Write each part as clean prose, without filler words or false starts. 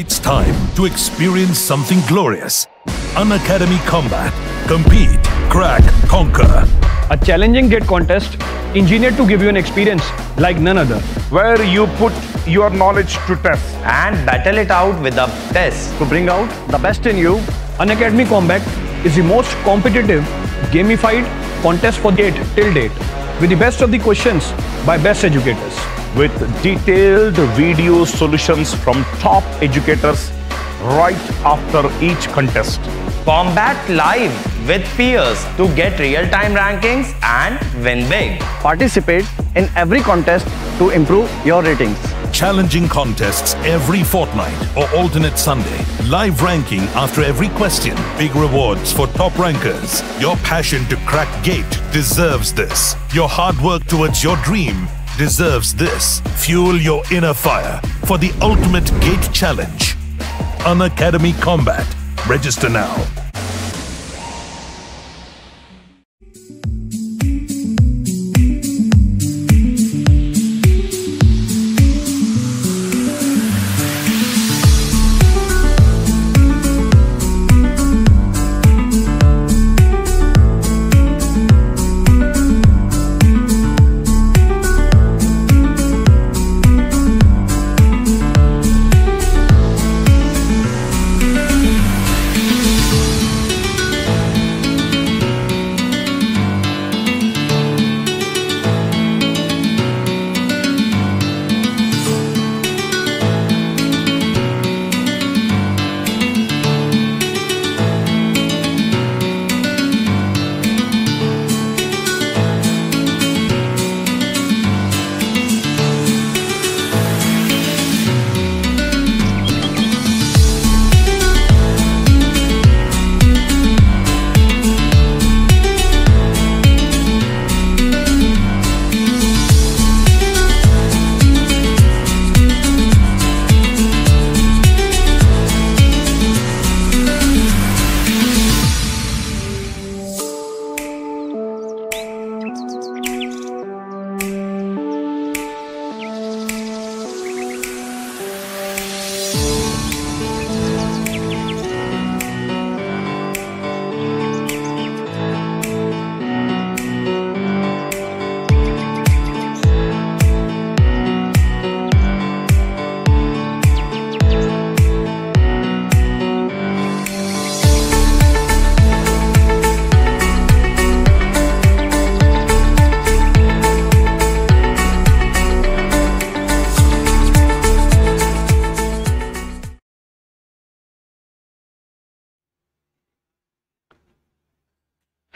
It's time to experience something glorious. Unacademy Combat. Compete, crack, conquer. A challenging GATE contest engineered to give you an experience like none other. Where you put your knowledge to test. And battle it out with a test. To bring out the best in you. Unacademy Combat is the most competitive, gamified contest for GATE till date. With the best of the questions by best educators. With detailed video solutions from top educators right after each contest. Combat live with peers to get real-time rankings and win big. Participate in every contest to improve your ratings. Challenging contests every fortnight or alternate Sunday. Live ranking after every question. Big rewards for top rankers. Your passion to crack GATE deserves this. Your hard work towards your dream deserves this. Fuel your inner fire for the ultimate GATE challenge. Unacademy Combat. Register now.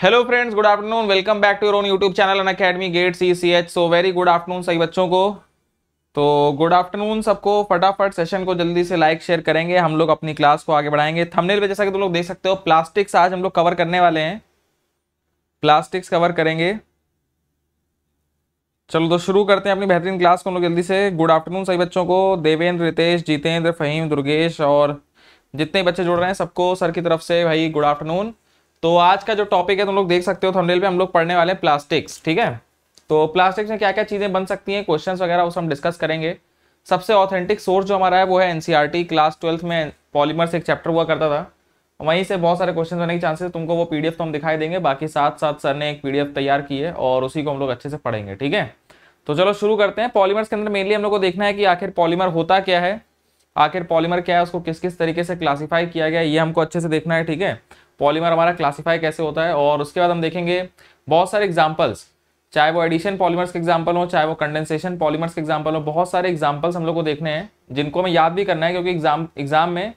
Hello friends, good afternoon. Welcome back to your own YouTube channel Unacademy GATE CCH. So very good afternoon सभी बच्चों को. तो good afternoon सबको. फटाफट session को जल्दी से like share करेंगे. हम लोग अपनी क्लास को आगे बढ़ाएंगे. थंबनेल पे जैसा कि तुम लोग देख सकते हो, प्लास्टिक्स आज हम लोग कवर करने वाले हैं. प्लास्टिक्स कवर करेंगे. चलो तो शुरू करते हैं अपनी बेहतरीन क्लास को हम लोग जल्दी से. गुड आफ्टरनून सभी बच्चों को. देवेंद्र, रितेश, जितेंद्र, फहीम, दुर्गेश और जितने बच्चे जुड़ रहे हैं सबको सर की तरफ से भाई गुड आफ्टरनून. तो आज का जो टॉपिक है तुम लोग देख सकते हो थंबनेल पे, हम लोग पढ़ने वाले हैं प्लास्टिक्स. ठीक है, तो प्लास्टिक्स में क्या क्या चीज़ें बन सकती हैं, क्वेश्चंस वगैरह उस हम डिस्कस करेंगे. सबसे ऑथेंटिक सोर्स जो हमारा है वो है एनसीईआरटी. क्लास 12th में पॉलीमर्स एक चैप्टर हुआ करता था, वहीं से बहुत सारे क्वेश्चन होने के चांसेस. तुमको वो पीडीएफ तो हम दिखाई देंगे, बाकी साथ साथ सर ने एक पीडीएफ तैयार की है और उसी को हम लोग अच्छे से पढ़ेंगे. ठीक है, तो चलो शुरू करते हैं. पॉलीमर्स के अंदर मेनली हम लोग को देखना है कि आखिर पॉलीमर होता क्या है, आखिर पॉलीमर क्या है, उसको किस किस तरीके से क्लासीफाई किया गया, ये हमको अच्छे से देखना है. ठीक है, पॉलीमर हमारा क्लासिफाई कैसे होता है. और उसके बाद हम देखेंगे बहुत सारे एग्जांपल्स, चाहे वो एडिशन पॉलीमर्स के एग्जांपल हो, चाहे वो कंडेंसेशन पॉलीमर्स के एग्जांपल हो. बहुत सारे एग्जांपल्स हम लोग को देखने हैं जिनको हमें याद भी करना है, क्योंकि एग्जाम में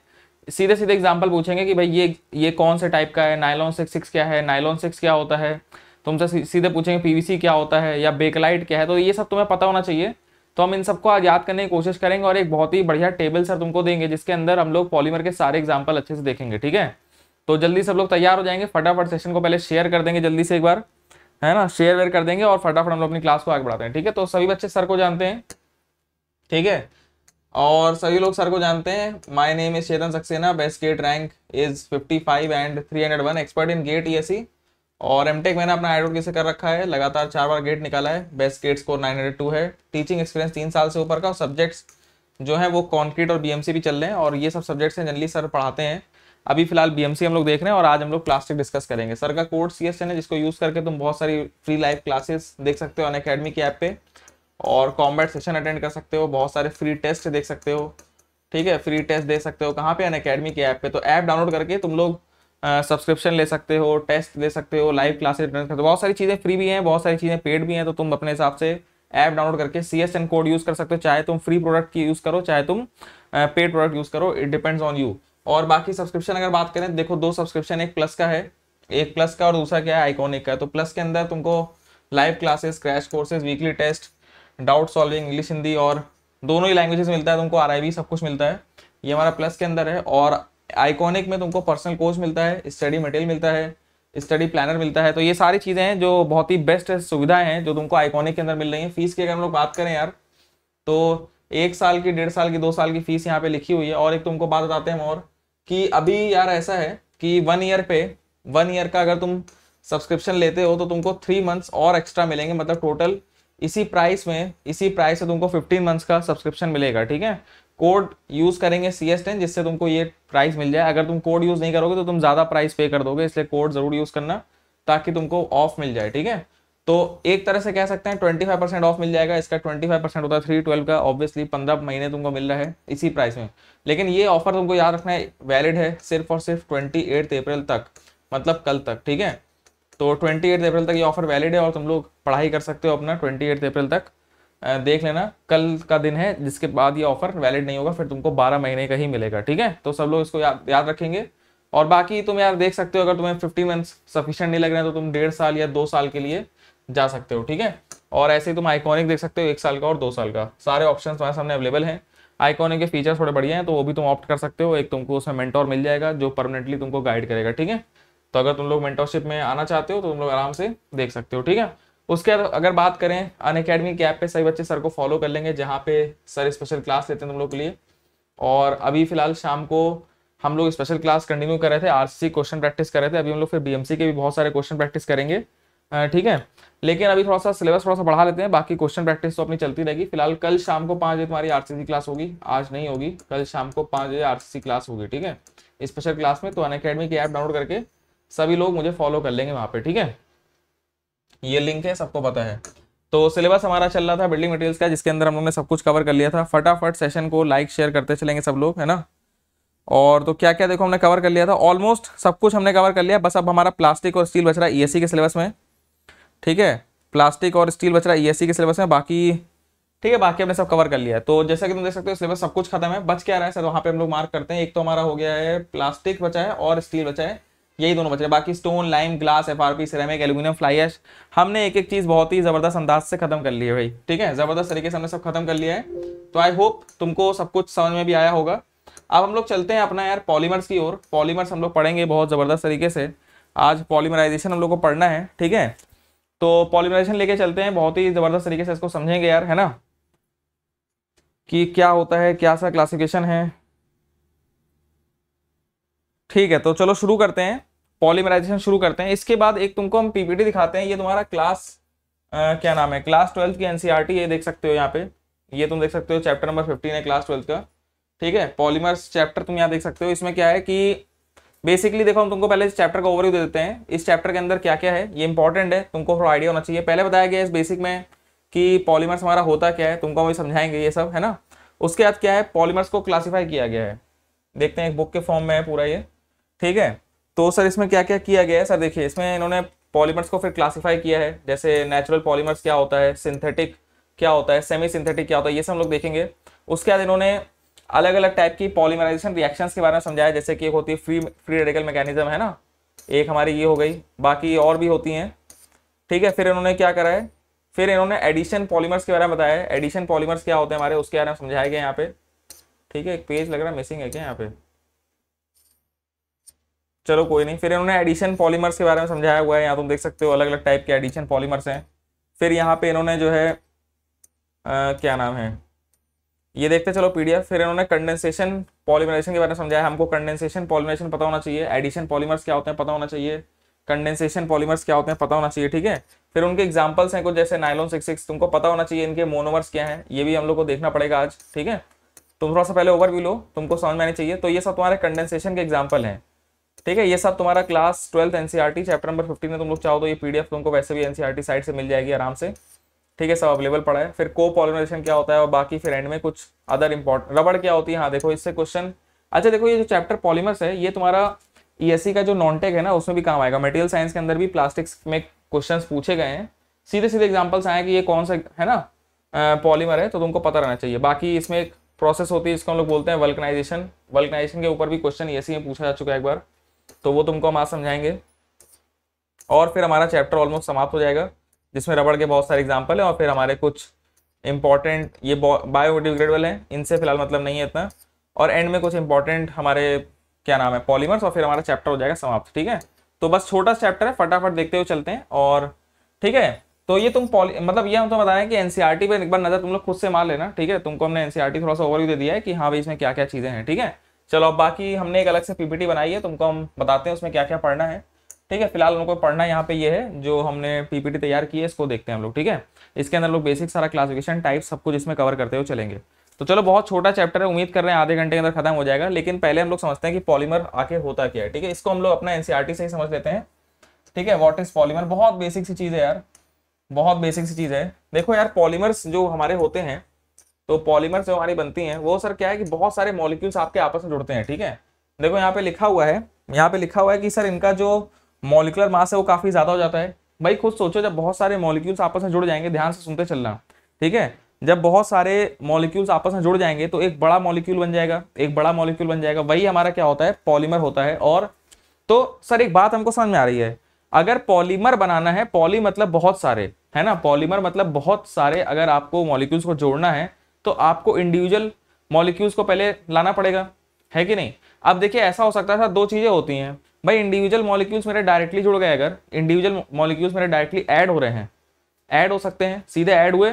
सीधे सीधे एग्जांपल पूछेंगे कि भाई ये कौन से टाइप का है, नायलॉन 6,6 क्या है, नायलॉन 6 क्या होता है. तुमसे सीधे पूछेंगे पीवीसी क्या होता है या बेकलाइट क्या है. तो ये सब तुम्हें पता होना चाहिए. तो हम इन सबको आज याद करने की कोशिश करेंगे और एक बहुत ही बढ़िया टेबल सर तुमको देंगे जिसके अंदर हम लोग पॉलीमर के सारे एग्जाम्पल अच्छे से देखेंगे. ठीक है, तो जल्दी सब लोग तैयार हो जाएंगे. फटाफट सेशन को पहले शेयर कर देंगे जल्दी से एक बार, है ना, शेयर वेयर कर देंगे और फटाफट हम लोग अपनी क्लास को आगे बढ़ाते हैं. ठीक है, तो सभी बच्चे सर को जानते हैं. ठीक है, और सभी लोग सर को जानते हैं. My name is Chetan Saxena. Best GATE rank is 55 and 301. Expert in GATE ESE और एमटेक मैंने अपना आईडोट से कर रखा है. लगातार 4 बार गेट निकाला है. बेस्ट गेट स्कोर 902 है. टीचिंग एक्सपीरियंस 3 साल से ऊपर का. सब्जेक्ट्स जो है वो कॉन्क्रीट और बीएमसी भी चल रहे हैं और ये सब सब्जेक्ट्स हैं जनरली सर पढ़ाते हैं। अभी फिलहाल बीएमसी हम लोग देख रहे हैं और आज हम लोग प्लास्टिक डिस्कस करेंगे। सर का कोर्स सीएस है जिसको यूज़ करके तुम बहुत सारी फ्री लाइव क्लासेस देख सकते हो अनअकैडमी के ऐप पे और कॉम्बैट सेशन अटेंड कर सकते हो, बहुत सारे फ्री टेस्ट देख सकते हो, ठीक है, फ्री टेस्ट दे सकते हो कहाँ पे, अनअकैडमी के ऐप पे। तो ऐप डाउनलोड करके तुम लोग सब्सक्रिप्शन ले सकते हो, टेस्ट दे सकते हो, लाइव क्लासेस अटेंड कर सकते हो। बहुत सारी चीज़ें फ्री भी हैं, बहुत सारी चीज़ें पेड भी हैं, तो तुम अपने हिसाब से ऐप डाउनलोड करके CSN कोड यूज़ कर सकते हो। चाहे तुम फ्री प्रोडक्ट की यूज़ करो, चाहे तुम पेड प्रोडक्ट यूज़ करो, इट डिपेंड्स ऑन यू। और बाकी सब्सक्रिप्शन अगर बात करें, देखो दो सब्सक्रिप्शन, एक प्लस का है, एक प्लस का और दूसरा क्या है, आइकॉनिक का। तो प्लस के अंदर तुमको live classes, crash courses, weekly test, doubt solving, English Hindi और दोनों ही लैंग्वेजेस मिलता है तुमको, RIV सब कुछ मिलता है। ये हमारा प्लस के अंदर है। और आइकॉनिक में तुमको पर्सनल कोर्स मिलता है, स्टडी मटेरियल मिलता है, स्टडी प्लानर मिलता है। तो ये सारी चीज़ें हैं जो बहुत ही बेस्ट सुविधाएं हैं जो तुमको आइकॉनिक के अंदर मिल रही हैं। फीस की अगर हम लोग बात करें यार, तो 1 साल की, 1.5 साल की, 2 साल की फीस यहाँ पे लिखी हुई है। और एक तुमको बात बताते हैं हम और, कि अभी यार ऐसा है कि 1 ईयर का अगर तुम सब्सक्रिप्शन लेते हो तो तुमको 3 मंथ्स और एक्स्ट्रा मिलेंगे, मतलब टोटल इसी प्राइस में, इसी प्राइस से तुमको 15 मंथ्स का सब्सक्रिप्शन मिलेगा, ठीक है। कोड यूज़ करेंगे CS10 जिससे तुमको ये प्राइस मिल जाए। अगर तुम कोड यूज़ नहीं करोगे तो तुम ज़्यादा प्राइस पे कर दोगे, इसलिए कोड ज़रूर यूज़ करना ताकि तुमको ऑफ मिल जाए, ठीक है। तो एक तरह से कह सकते हैं 25% ऑफ मिल जाएगा। इसका 25% होता है 312 का, ऑब्वियसली 15 महीने तुमको मिल रहा है इसी प्राइस में। लेकिन ये ऑफर तुमको याद रखना है, वैलिड है सिर्फ और सिर्फ 28 अप्रैल तक, मतलब कल तक, ठीक है। तो 28 अप्रैल तक ये ऑफर वैलिड है और तुम लोग पढ़ाई कर सकते हो अपना 28 अप्रैल तक। देख लेना, कल का दिन है जिसके बाद ये ऑफर वैलिड नहीं होगा, फिर तुमको 12 महीने का ही मिलेगा, ठीक है। तो सब लोग इसको याद रखेंगे। और बाकी तुम यार देख सकते हो, अगर तुम्हें 15 मंथ्स सफिशिएंट नहीं लग रहे हैं तो तुम 1.5 साल या 2 साल के लिए जा सकते हो, ठीक है। और ऐसे ही तुम आइकॉनिक देख सकते हो, 1 साल का और 2 साल का, सारे ऑप्शन तुम्हारे सामने अवेलेबल हैं। आइकॉनिक के फीचर्स थोड़े बढ़िया हैं तो वो भी तुम ऑप्ट कर सकते हो। एक तुमको उसमें मेंटोर मिल जाएगा जो परमानेंटली तुमको गाइड करेगा, ठीक है। तो अगर तुम लोग मेंटोरशिप में आना चाहते हो तो तुम लोग आराम से देख सकते हो, ठीक है। उसके अगर बात करें, अनअकैडमी के ऐप पे सभी बच्चे सर को फॉलो कर लेंगे जहाँ पे सर स्पेशल क्लास लेते हैं तुम लोग के लिए। और अभी फिलहाल शाम को हम लोग स्पेशल क्लास कंटिन्यू कर रहे थे, RCC क्वेश्चन प्रैक्टिस कर रहे थे। अभी हम लोग फिर BMC के भी बहुत सारे क्वेश्चन प्रैक्टिस करेंगे, ठीक है। लेकिन अभी सिलेबस थोड़ा सा बढ़ा लेते हैं, बाकी क्वेश्चन प्रैक्टिस तो अपनी चलती रहेगी। फिलहाल कल शाम को 5 बजे तुम्हारी RCC क्लास होगी, आज नहीं होगी, कल शाम को 5 बजे RCC क्लास होगी, ठीक है, स्पेशल क्लास में। तो अनअकैडमी की ऐप डाउनलोड करके सभी लोग मुझे फॉलो कर लेंगे वहाँ पे, ठीक है। ये लिंक है, सबको पता है। तो सिलेबस हमारा चल रहा था बिल्डिंग मटेरियल्स का, जिसके अंदर हम लोगों ने सब कुछ कवर कर लिया था। फटाफट सेशन को लाइक शेयर करते चलेंगे सब लोग, है ना। और तो क्या क्या देखो हमने कवर कर लिया था, ऑलमोस्ट सब कुछ हमने कवर कर लिया। बस अब हमारा प्लास्टिक और स्टील बच रहा है ESE के सिलेबस में, ठीक है। प्लास्टिक और स्टील बच रहा है ESE के सिलेबस में, बाकी ठीक है, बाकी हमने सब कवर कर लिया है। तो जैसा कि तुम देख सकते हो सिलेबस सब कुछ खत्म है, बच क्या रहा है सर वहाँ पे हम लोग मार्क करते हैं। एक तो हमारा हो गया है प्लास्टिक बचा है और स्टील बचा है, यही दोनों बचे हैं। बाकी stone, lime, glass, FRP, ceramic, aluminium, fly ash, हमने एक एक चीज़ बहुत ही ज़बरदस्त अंदाज से खत्म कर ली है भाई, ठीक है। ज़बरदस्त तरीके से हमने सब खत्म कर लिया है। तो आई होप तुमको सब कुछ समझ में भी आया होगा। अब हम लोग चलते हैं अपना यार पॉलीमर्स की ओर। पॉलीमर्स हम लोग पढ़ेंगे बहुत ज़बरदस्त तरीके से, आज पॉलीमराइजेशन हम लोग को पढ़ना है, ठीक है। तो पॉलीमराइजेशन लेके चलते हैं, बहुत ही ज़बरदस्त तरीके से इसको समझेंगे यार, है ना, कि क्या होता है, क्या सा क्लासिफिकेशन है, ठीक है। तो चलो शुरू करते हैं, पॉलीमराइजेशन शुरू करते हैं। इसके बाद एक तुमको हम PPT दिखाते हैं, ये तुम्हारा क्लास क्या नाम है, क्लास 12 की NCERT, ये देख सकते हो यहाँ पे, ये तुम देख सकते हो, चैप्टर नंबर 15 है क्लास 12 का, ठीक है। पॉलीमर्स चैप्टर तुम यहाँ देख सकते हो। इसमें क्या है कि बेसिकली देखो, हम तुमको पहले इस चैप्टर का ओवरव्यू दे देते हैं, इस चैप्टर के अंदर क्या क्या है, ये इंपॉर्टेंट है, तुमको थोड़ा आइडिया होना चाहिए। पहले बताया गया इस बेसिक में कि पॉलीमर्स हमारा होता क्या है, तुमको हम समझाएंगे ये सब, है ना। उसके बाद क्या है, पॉलीमर्स को क्लासीफाई किया गया है, देखते हैं एक बुक के फॉर्म में है पूरा ये, ठीक है। तो सर इसमें क्या क्या किया गया है, सर देखिए इसमें इन्होंने पॉलीमर्स को फिर क्लासिफाई किया है, जैसे नेचुरल पॉलीमर्स क्या होता है, सिंथेटिक क्या होता है, सेमी सिंथेटिक क्या होता है, ये सब हम लोग देखेंगे। उसके बाद इन्होंने अलग अलग टाइप की पॉलीमराइजेशन रिएक्शंस के बारे में समझाया, जैसे कि एक होती है फ्री रेडिकल मैकेनिज्म, है ना, एक हमारी ये हो गई, बाकी और भी होती हैं, ठीक है। फिर इन्होंने क्या करा है, फिर इन्होंने एडिशन पॉलीमर्स के बारे में बताया है, एडिशन पॉलीमर्स क्या होते हैं हमारे, उसके बारे में समझाया गया यहाँ पे, ठीक है। एक पेज लग रहा है मिसिंग है क्या यहाँ पे, चलो कोई नहीं। फिर इन्होंने एडिशन पॉलीमर्स के बारे में समझाया हुआ है, यहाँ तुम देख सकते हो अलग अलग टाइप के एडिशन पॉलीमर्स हैं। फिर यहाँ पे इन्होंने जो है क्या नाम है, ये देखते चलो PDF। फिर इन्होंने कंडेंसेशन पॉलीमराइजेशन के बारे में समझाया, हमको कंडेंसेशन पॉलीमराइजेशन पता होना चाहिए, एडिशन पॉलीमर्स क्या होते हैं पता होना चाहिए, कंडेंसेशन पॉलीमर्स क्या होते हैं पता होना चाहिए, ठीक है। फिर उनके एग्जाम्पल्स हैं कुछ, जैसे नायलॉन 6,6 तुमको पता होना चाहिए, इनके मोनोमर्स क्या है, ये भी हम लोग को देखना पड़ेगा आज, ठीक है। तुम थोड़ा सा पहले ओवरव्यू लो, तुमको समझ में आनी चाहिए। तो ये सब तुम्हारे कंडेंसेशन के एग्जाम्पल हैं, ठीक है। ये सब तुम्हारा क्लास 12 एनसीईआरटी चैप्टर नंबर 15 में तुम लोग चाहो तो ये पीडीएफ तुमको वैसे भी एनसीईआरटी साइट से मिल जाएगी आराम से, ठीक है, सब अवेलेबल पड़ा है। फिर कोपॉलिमराइजेशन क्या होता है और बाकी फिर एंड में कुछ अदर इंपॉर्टेंट, रबड़ क्या होती है, हाँ देखो इससे क्वेश्चन। अच्छा देखो ये जो चैप्टर पॉलीमर्स है ये तुम्हारा ईएससी का जो नॉनटेक है ना उसमें भी काम आएगा। मटेरियल साइंस के अंदर भी प्लास्टिक्स में क्वेश्चन पूछे गए हैं, सीधे सीधे एग्जाम्पल्स आए कि ये कौन सा है ना पॉलीमर है, तो तुमको पता रहना चाहिए। बाकी इसमें एक प्रोसेस होती है जिसको हम लोग बोलते हैं वल्कनाइजेशन, वल्कनाइजेशन के ऊपर भी क्वेश्चन ईएससी में पूछा जा चुका है एक बार, तो वो तुमको हम आज समझाएंगे। और फिर हमारा चैप्टर ऑलमोस्ट समाप्त हो जाएगा जिसमें रबड़ के बहुत सारे एग्जाम्पल हैं और फिर हमारे कुछ इंपॉर्टेंट ये बायोडिग्रेडेबल हैं, इनसे फिलहाल मतलब नहीं है इतना, और एंड में कुछ इंपॉर्टेंट हमारे क्या नाम है पॉलीमर्स, और फिर हमारा चैप्टर हो जाएगा समाप्त, ठीक है। तो बस छोटा चैप्टर है, फटाफट देखते हुए चलते हैं और ठीक है। तो ये तुम मतलब ये हम तो बता रहे हैं कि एनसीईआरटी पर एक बार नजर तुम लोग खुद से मार लेना, ठीक है। तुमको हमने एनसीईआरटी थोड़ा सा ओवरव्यू दे दिया है कि हाँ भाई इसमें क्या क्या चीजें हैं, ठीक है। चलो बाकी हमने एक अलग से पीपीटी बनाई है, तुमको हम बताते हैं उसमें क्या क्या पढ़ना है, ठीक है। फिलहाल उनको पढ़ना यहाँ पे ये है जो हमने पीपीटी तैयार की है, इसको देखते हैं हम लोग, ठीक है। इसके अंदर लोग बेसिक सारा क्लासिफिकेशन टाइप सब कुछ इसमें कवर करते हुए चलेंगे। तो चलो बहुत छोटा चैप्टर है, उम्मीद कर रहे हैं आधे घंटे के अंदर खत्म हो जाएगा। लेकिन पहले हम लोग समझते हैं कि पॉलीमर आके होता क्या है, ठीक है। इसको हम लोग अपना एनसीईआरटी से ही समझ लेते हैं, ठीक है। व्हाट इज पॉलीमर, बहुत बेसिक सी चीज है यार, बहुत बेसिक सी चीज़ है। देखो यार पॉलीमर्स जो हमारे होते हैं, तो पॉलीमर्स जो हमारी बनती हैं वो सर क्या है कि बहुत सारे मॉलिक्यूल्स आपके आपस में जुड़ते हैं, ठीक है। देखो यहाँ पे लिखा हुआ है, यहाँ पे लिखा हुआ है कि सर इनका जो मॉलिकुलर मास है वो काफ़ी ज़्यादा हो जाता है। भाई खुद सोचो जब बहुत सारे मॉलिक्यूल्स आपस में जुड़ जाएंगे, ध्यान से सुनते चलना, ठीक है। जब बहुत सारे मॉलिक्यूल्स आपस में जुड़ जाएंगे तो एक बड़ा मॉलिक्यूल बन जाएगा, एक बड़ा मॉलिक्यूल बन जाएगा, वही हमारा क्या होता है पॉलीमर होता है। और तो सर एक बात हमको समझ में आ रही है, अगर पॉलीमर बनाना है, पॉली मतलब बहुत सारे है ना, पॉलीमर मतलब बहुत सारे, अगर आपको मॉलिक्यूल्स को जोड़ना है तो आपको इंडिविजुअल मॉलिक्यूल्स को पहले लाना पड़ेगा, है कि नहीं। अब देखिए ऐसा हो सकता था, दो चीज़ें होती हैं भाई, इंडिविजुअल मॉलिक्यूल्स मेरे डायरेक्टली जुड़ गए, अगर इंडिविजुअल मॉलिक्यूल्स मेरे डायरेक्टली ऐड हो रहे हैं, ऐड हो सकते हैं, सीधे ऐड हुए,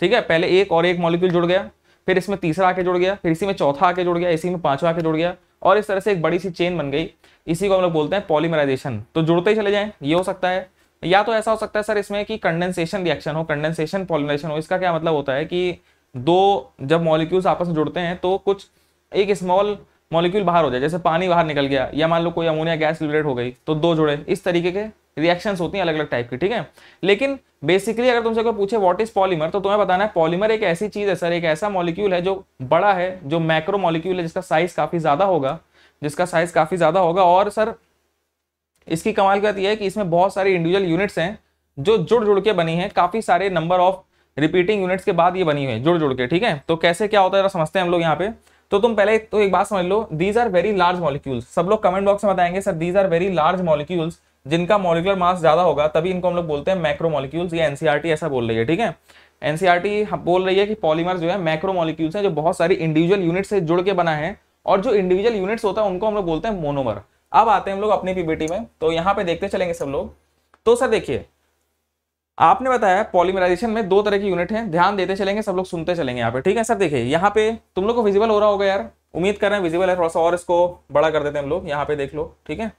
ठीक है। पहले एक और एक मॉलिक्यूल जुड़ गया, फिर इसमें तीसरा आके जुड़ गया, फिर इसी में चौथा आके जुड़ गया, इसी में पाँचवा आके जुड़ गया, और इस तरह से एक बड़ी सी चेन बन गई, इसी को हम लोग बोलते हैं पॉलीमराइजेशन। तो जुड़ते ही चले जाएँ, ये हो सकता है। या तो ऐसा हो सकता है सर इसमें कि कंडेंसेशन रिएक्शन हो, कंडेंसेशन पॉलीमराइजेशन हो। इसका क्या मतलब होता है कि दो जब मॉलिक्यूल्स आपस में जुड़ते हैं तो कुछ एक स्मॉल मॉलिक्यूल बाहर हो जाए, जैसे पानी बाहर निकल गया, या मान लो कोई अमोनिया गैस लिबरेट हो गई तो दो जुड़े, इस तरीके के रिएक्शंस होती हैं अलग अलग टाइप की, ठीक है। लेकिन बेसिकली अगर तुमसे कोई पूछे व्हाट इज पॉलीमर, तो तुम्हें बताना है पॉलीमर एक ऐसी चीज़ है सर, एक ऐसा मॉलिक्यूल है जो बड़ा है, जो मैक्रो मॉलिक्यूल है, जिसका साइज काफ़ी ज़्यादा होगा, जिसका साइज काफ़ी ज़्यादा होगा। और सर इसकी कमाल की बात यह है कि इसमें बहुत सारी इंडिविजुअल यूनिट्स हैं जो जुड़ जुड़ के बनी हैं, काफ़ी सारे नंबर ऑफ रिपीटिंग यूनिट्स के बाद ये बनी हुई है जुड़ जुड़ के, ठीक है। तो कैसे क्या होता है जरा समझते हैं हम लोग यहाँ पे। तो तुम पहले तो एक बात समझ लो, these are very large molecules, सब लोग कमेंट बॉक्स में बताएंगे sir these are very large molecules, जिनका मॉलिकुलर मास ज़्यादा होगा तभी इनको हम लोग बोलते हैं मैक्रो मॉलिक्यूल्स। ये एनसीईआरटी ऐसा बोल रही है, ठीक है। एनसीईआरटी बोल रही है कि पॉलीमर्स जो है मैक्रो मॉलिक्यूल्स हैं जो बहुत सारी इंडिविजुअल यूनिट्स से जुड़ के बना है, और जो इंडिविजुअल यूनिट्स होता है उनको हम लोग बोलते हैं मोनोमर। अब आते हैं हम लोग अपनी पीपीटी में, तो यहाँ पे देखते चलेंगे सब लोग। तो सर देखिए आपने बताया पॉलीमराइजेशन में दो तरह की यूनिट हैं, ध्यान देते चलेंगे सब लोग, सुनते चलेंगे यहाँ पे, ठीक है। सर देखिए यहाँ पे तुम लोग को विजिबल हो रहा होगा यार, उम्मीद कर रहे हैं विजिबल है, थोड़ा सा और इसको बड़ा कर देते हैं हम लोग, यहाँ पे देख लो, ठीक है।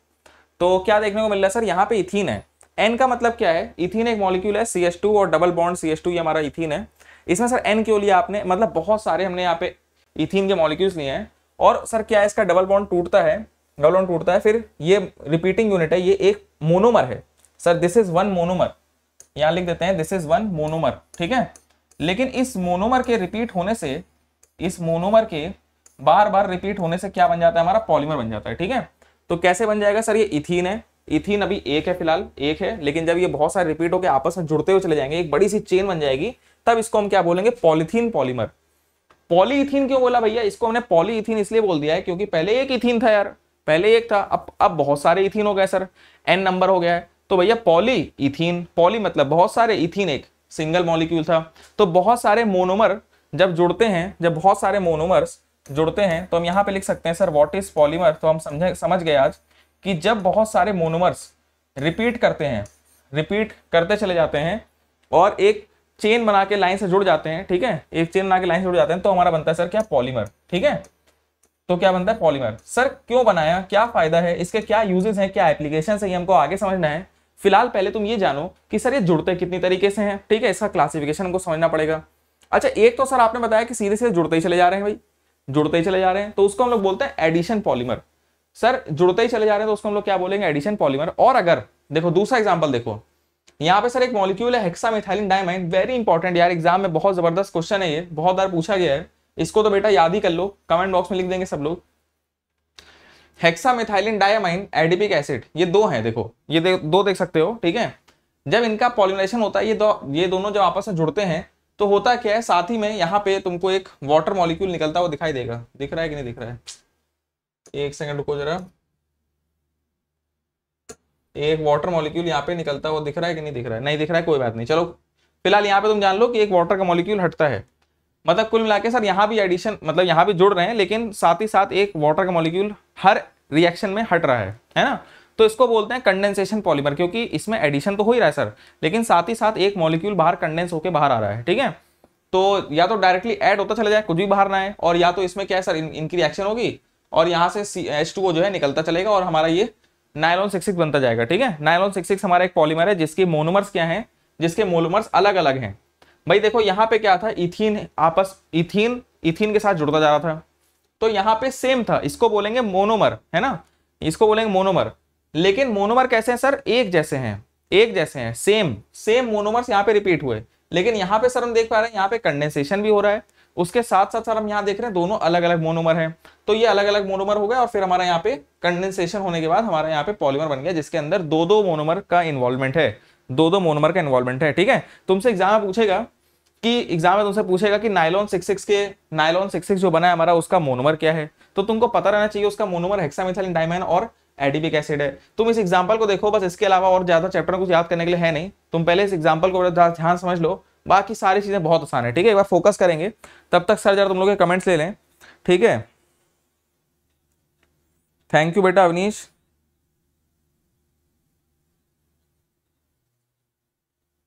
तो क्या देखने को मिल रहा है सर, यहाँ पे इथीन है। एन का मतलब क्या है, इथीन एक मॉलिक्यूल है CH2 और डबल बॉन्ड CH2, ये हमारा इथीन है। इसमें सर एन क्यों लिया आपने, मतलब बहुत सारे हमने यहाँ पे इथीन के मॉलिक्यूल्स लिए हैं। और सर क्या है, इसका डबल बॉन्ड टूटता है, डबल बॉन्ड टूटता है, फिर ये रिपीटिंग यूनिट है, ये एक मोनोमर है sir, this is one monomer, यहाँ लिख देते हैं दिस इज वन मोनोमर, ठीक है। लेकिन इस मोनोमर के रिपीट होने से, इस मोनोमर के बार बार रिपीट होने से क्या बन जाता है, हमारा पॉलीमर बन जाता है, ठीक है। तो कैसे बन जाएगा सर, ये इथीन है, इथीन अभी एक है, फिलहाल एक है, लेकिन जब ये बहुत सारे रिपीट होकर आपस में जुड़ते हुए चले जाएंगे, एक बड़ी सी चेन बन जाएगी, तब इसको हम क्या बोलेंगे, पॉलीथीन पॉलीमर। पॉलीइथीन क्यों बोला भैया, इसको हमने पॉलीइथीन इसलिए बोल दिया है क्योंकि पहले एक इथीन था यार, पहले एक था, अब बहुत सारे इथीन हो गए सर, n नंबर हो गया है, तो भैया पॉली इथीन, पॉली मतलब बहुत सारे, इथीन एक सिंगल मॉलिक्यूल था। तो बहुत सारे मोनोमर जब जुड़ते हैं, जब बहुत सारे मोनोमर्स जुड़ते हैं, तो हम यहाँ पे लिख सकते हैं सर व्हाट इज पॉलीमर। तो हम समझ गए आज कि जब बहुत सारे मोनोमर्स रिपीट करते हैं, रिपीट करते चले जाते हैं और एक चेन बना के लाइन से जुड़ जाते हैं, ठीक है, एक चेन बना के लाइन से जुड़ जाते हैं, तो हमारा बनता है सर क्या, पॉलीमर, ठीक है। तो क्या बनता है पॉलीमर। सर क्यों बनाया, क्या फायदा है, इसके क्या यूजेस हैं, क्या एप्लीकेशंस हैं, ये हमको आगे समझना है। फिलहाल पहले तुम ये जानो कि सर ये जुड़ते कितनी तरीके से हैं, ठीक है, इसका क्लासिफिकेशन हमको समझना पड़ेगा। अच्छा एक तो सर आपने बताया कि सीधे सीधे जुड़ते ही चले जा रहे हैं भाई, जुड़ते ही चले जा रहे हैं, तो उसको हम लोग बोलते हैं एडिशन पॉलीमर। सर जुड़ते ही चले जा रहे हैं तो उसको हम लोग क्या बोलेंगे? Addition polymer. और अगर देखो दूसरा एग्जाम्पल देखो, यहाँ पे सर एक मॉलिक्यूल है हेक्सामेथिलीन डायमाइन, वेरी इंपॉर्टेंट यार, एग्जाम में बहुत जबरदस्त क्वेश्चन है ये, बहुत बार पूछा गया है, इसको तो बेटा याद ही कर लो, कमेंट बॉक्स में लिख देंगे सब लोग। हेक्सामेथिलीन डायमाइन एडिपिक एसिड, ये दो हैं, देखो ये दो देख सकते हो, ठीक है। जब इनका पॉलिमराइजेशन होता है, ये दोनों जब आपस में जुड़ते हैं तो होता क्या है, साथ ही में यहाँ पे तुमको एक वाटर मॉलिक्यूल निकलता है, वो दिखाई देगा, दिख रहा है कि नहीं दिख रहा है, एक सेकंड रुको जरा, एक वाटर मॉलिक्यूल यहाँ पे निकलता है, वो दिख रहा है कि नहीं दिख रहा है, नहीं दिख रहा है कोई बात नहीं, चलो फिलहाल यहाँ पे तुम जान लो कि एक वाटर का मॉलिक्यूल हटता है, मतलब कुल मिला के सर यहाँ भी एडिशन, मतलब यहाँ भी जुड़ रहे हैं लेकिन साथ ही साथ एक वाटर का मॉलिक्यूल हर रिएक्शन में हट रहा है ना, तो इसको बोलते हैं कंडेंसेशन पॉलीमर, क्योंकि इसमें एडिशन तो हो ही रहा है सर लेकिन साथ ही साथ एक मॉलिक्यूल बाहर कंडेंस होकर बाहर आ रहा है, ठीक है। तो या तो डायरेक्टली ऐड होता चला जाए, कुछ भी बाहर ना आए, और या तो इसमें क्या है सर इनकी रिएक्शन होगी और यहाँ से H2O जो है निकलता चलेगा और हमारा ये नायलॉन 6,6 बनता जाएगा, ठीक है। नायलॉन 6,6 हमारा एक पॉलीमर है जिसके मोनोमर्स क्या हैं, जिसके मोनोमर्स अलग अलग हैं। भाई देखो यहाँ पे क्या था, इथीन इथीन के साथ जुड़ता जा रहा था, तो यहाँ पे सेम था, इसको बोलेंगे मोनोमर, है ना, इसको बोलेंगे मोनोमर। लेकिन मोनोमर कैसे हैं सर? एक जैसे हैं, एक जैसे हैं, सेम मोनोमर्स यहाँ पे रिपीट हुए, लेकिन यहाँ पे सर हम देख पा रहे हैं यहाँ पे कंडेंसेशन भी हो रहा है, उसके साथ साथ सर हम यहाँ देख रहे हैं दोनों अलग अलग मोनोमर हैं, तो ये अलग अलग मोनोमर हो गए और फिर हमारा यहाँ पे कंडेंसेशन होने के बाद हमारा यहाँ पे पॉलीमर बन गया जिसके अंदर दो दो मोनोमर का इन्वॉल्वमेंट है, दो दो मोनोमर का इन्वॉल्वमेंट है, ठीक है। तुमसे एग्जाम में पूछेगा कि नायलॉन 6,6 के जो बना है हमारा उसका मोनोमर क्या है, तो तुमको पता रहना चाहिए उसका मोनोमर हेक्सामेथिलीन डायमाइन और एडिपिक एसिड है। तुम इस एग्जाम्पल को देखो बस, इसके अलावा और ज्यादा चैप्टर कुछ याद करने के लिए है नहीं, तुम पहले इस एग्जाम्पल को ध्यान समझ लो, बाकी सारी चीजें बहुत आसान है, ठीक है। एक बार फोकस करेंगे, तब तक सर जरा तुम लोग के कमेंट्स ले लें, ठीक है। थैंक यू बेटा अवनीश,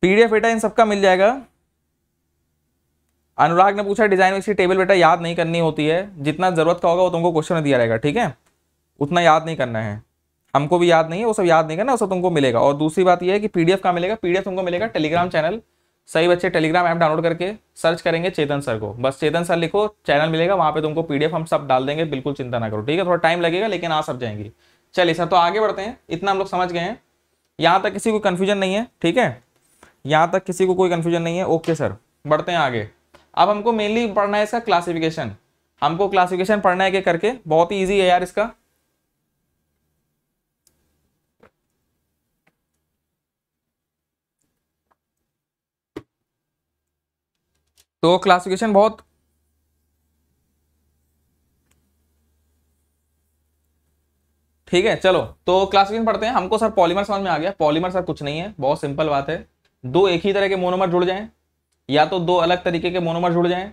पीडीएफ बेटा इन सबका मिल जाएगा। अनुराग ने पूछा डिजाइन विक्सी टेबल, बेटा याद नहीं करनी होती है, जितना जरूरत का होगा वो तुमको क्वेश्चन में दिया रहेगा, ठीक है, उतना याद नहीं करना है, हमको भी याद नहीं है, वो सब याद नहीं करना, वो सब तुमको मिलेगा। और दूसरी बात यह है कि पीडीएफ का मिलेगा, पीडीएफ तुमको मिलेगा टेलीग्राम चैनल, सही बच्चे टेलीग्राम ऐप डाउनलोड करके सर्च करेंगे चेतन सर को, बस चेतन सर लिखो, चैनल मिलेगा, वहां पे तुमको पीडीएफ हम सब डाल देंगे, बिल्कुल चिंता ना करो, ठीक है। थोड़ा टाइम लगेगा लेकिन आ सब जाएंगे। चलिए सर तो आगे बढ़ते हैं, इतना हम लोग समझ गए हैं, यहाँ तक किसी को कन्फ्यूजन नहीं है, ठीक है, यहाँ तक किसी को कोई कन्फ्यूजन नहीं है, ओके सर बढ़ते हैं आगे। अब हमको मेनली पढ़ना है इसका क्लासिफिकेशन, हमको क्लासिफिकेशन पढ़ना है क्या करके, बहुत ही ईजी है यार इसका। तो क्लासिफिकेशन बहुत ठीक है, चलो तो क्लासिफिकेशन पढ़ते हैं। हमको सर पॉलीमर समझ में आ गया, पॉलीमर सर कुछ नहीं है, बहुत सिंपल बात है, दो एक ही तरह के मोनोमर जुड़ जाएं या तो दो अलग तरीके के मोनोमर जुड़ जाएं,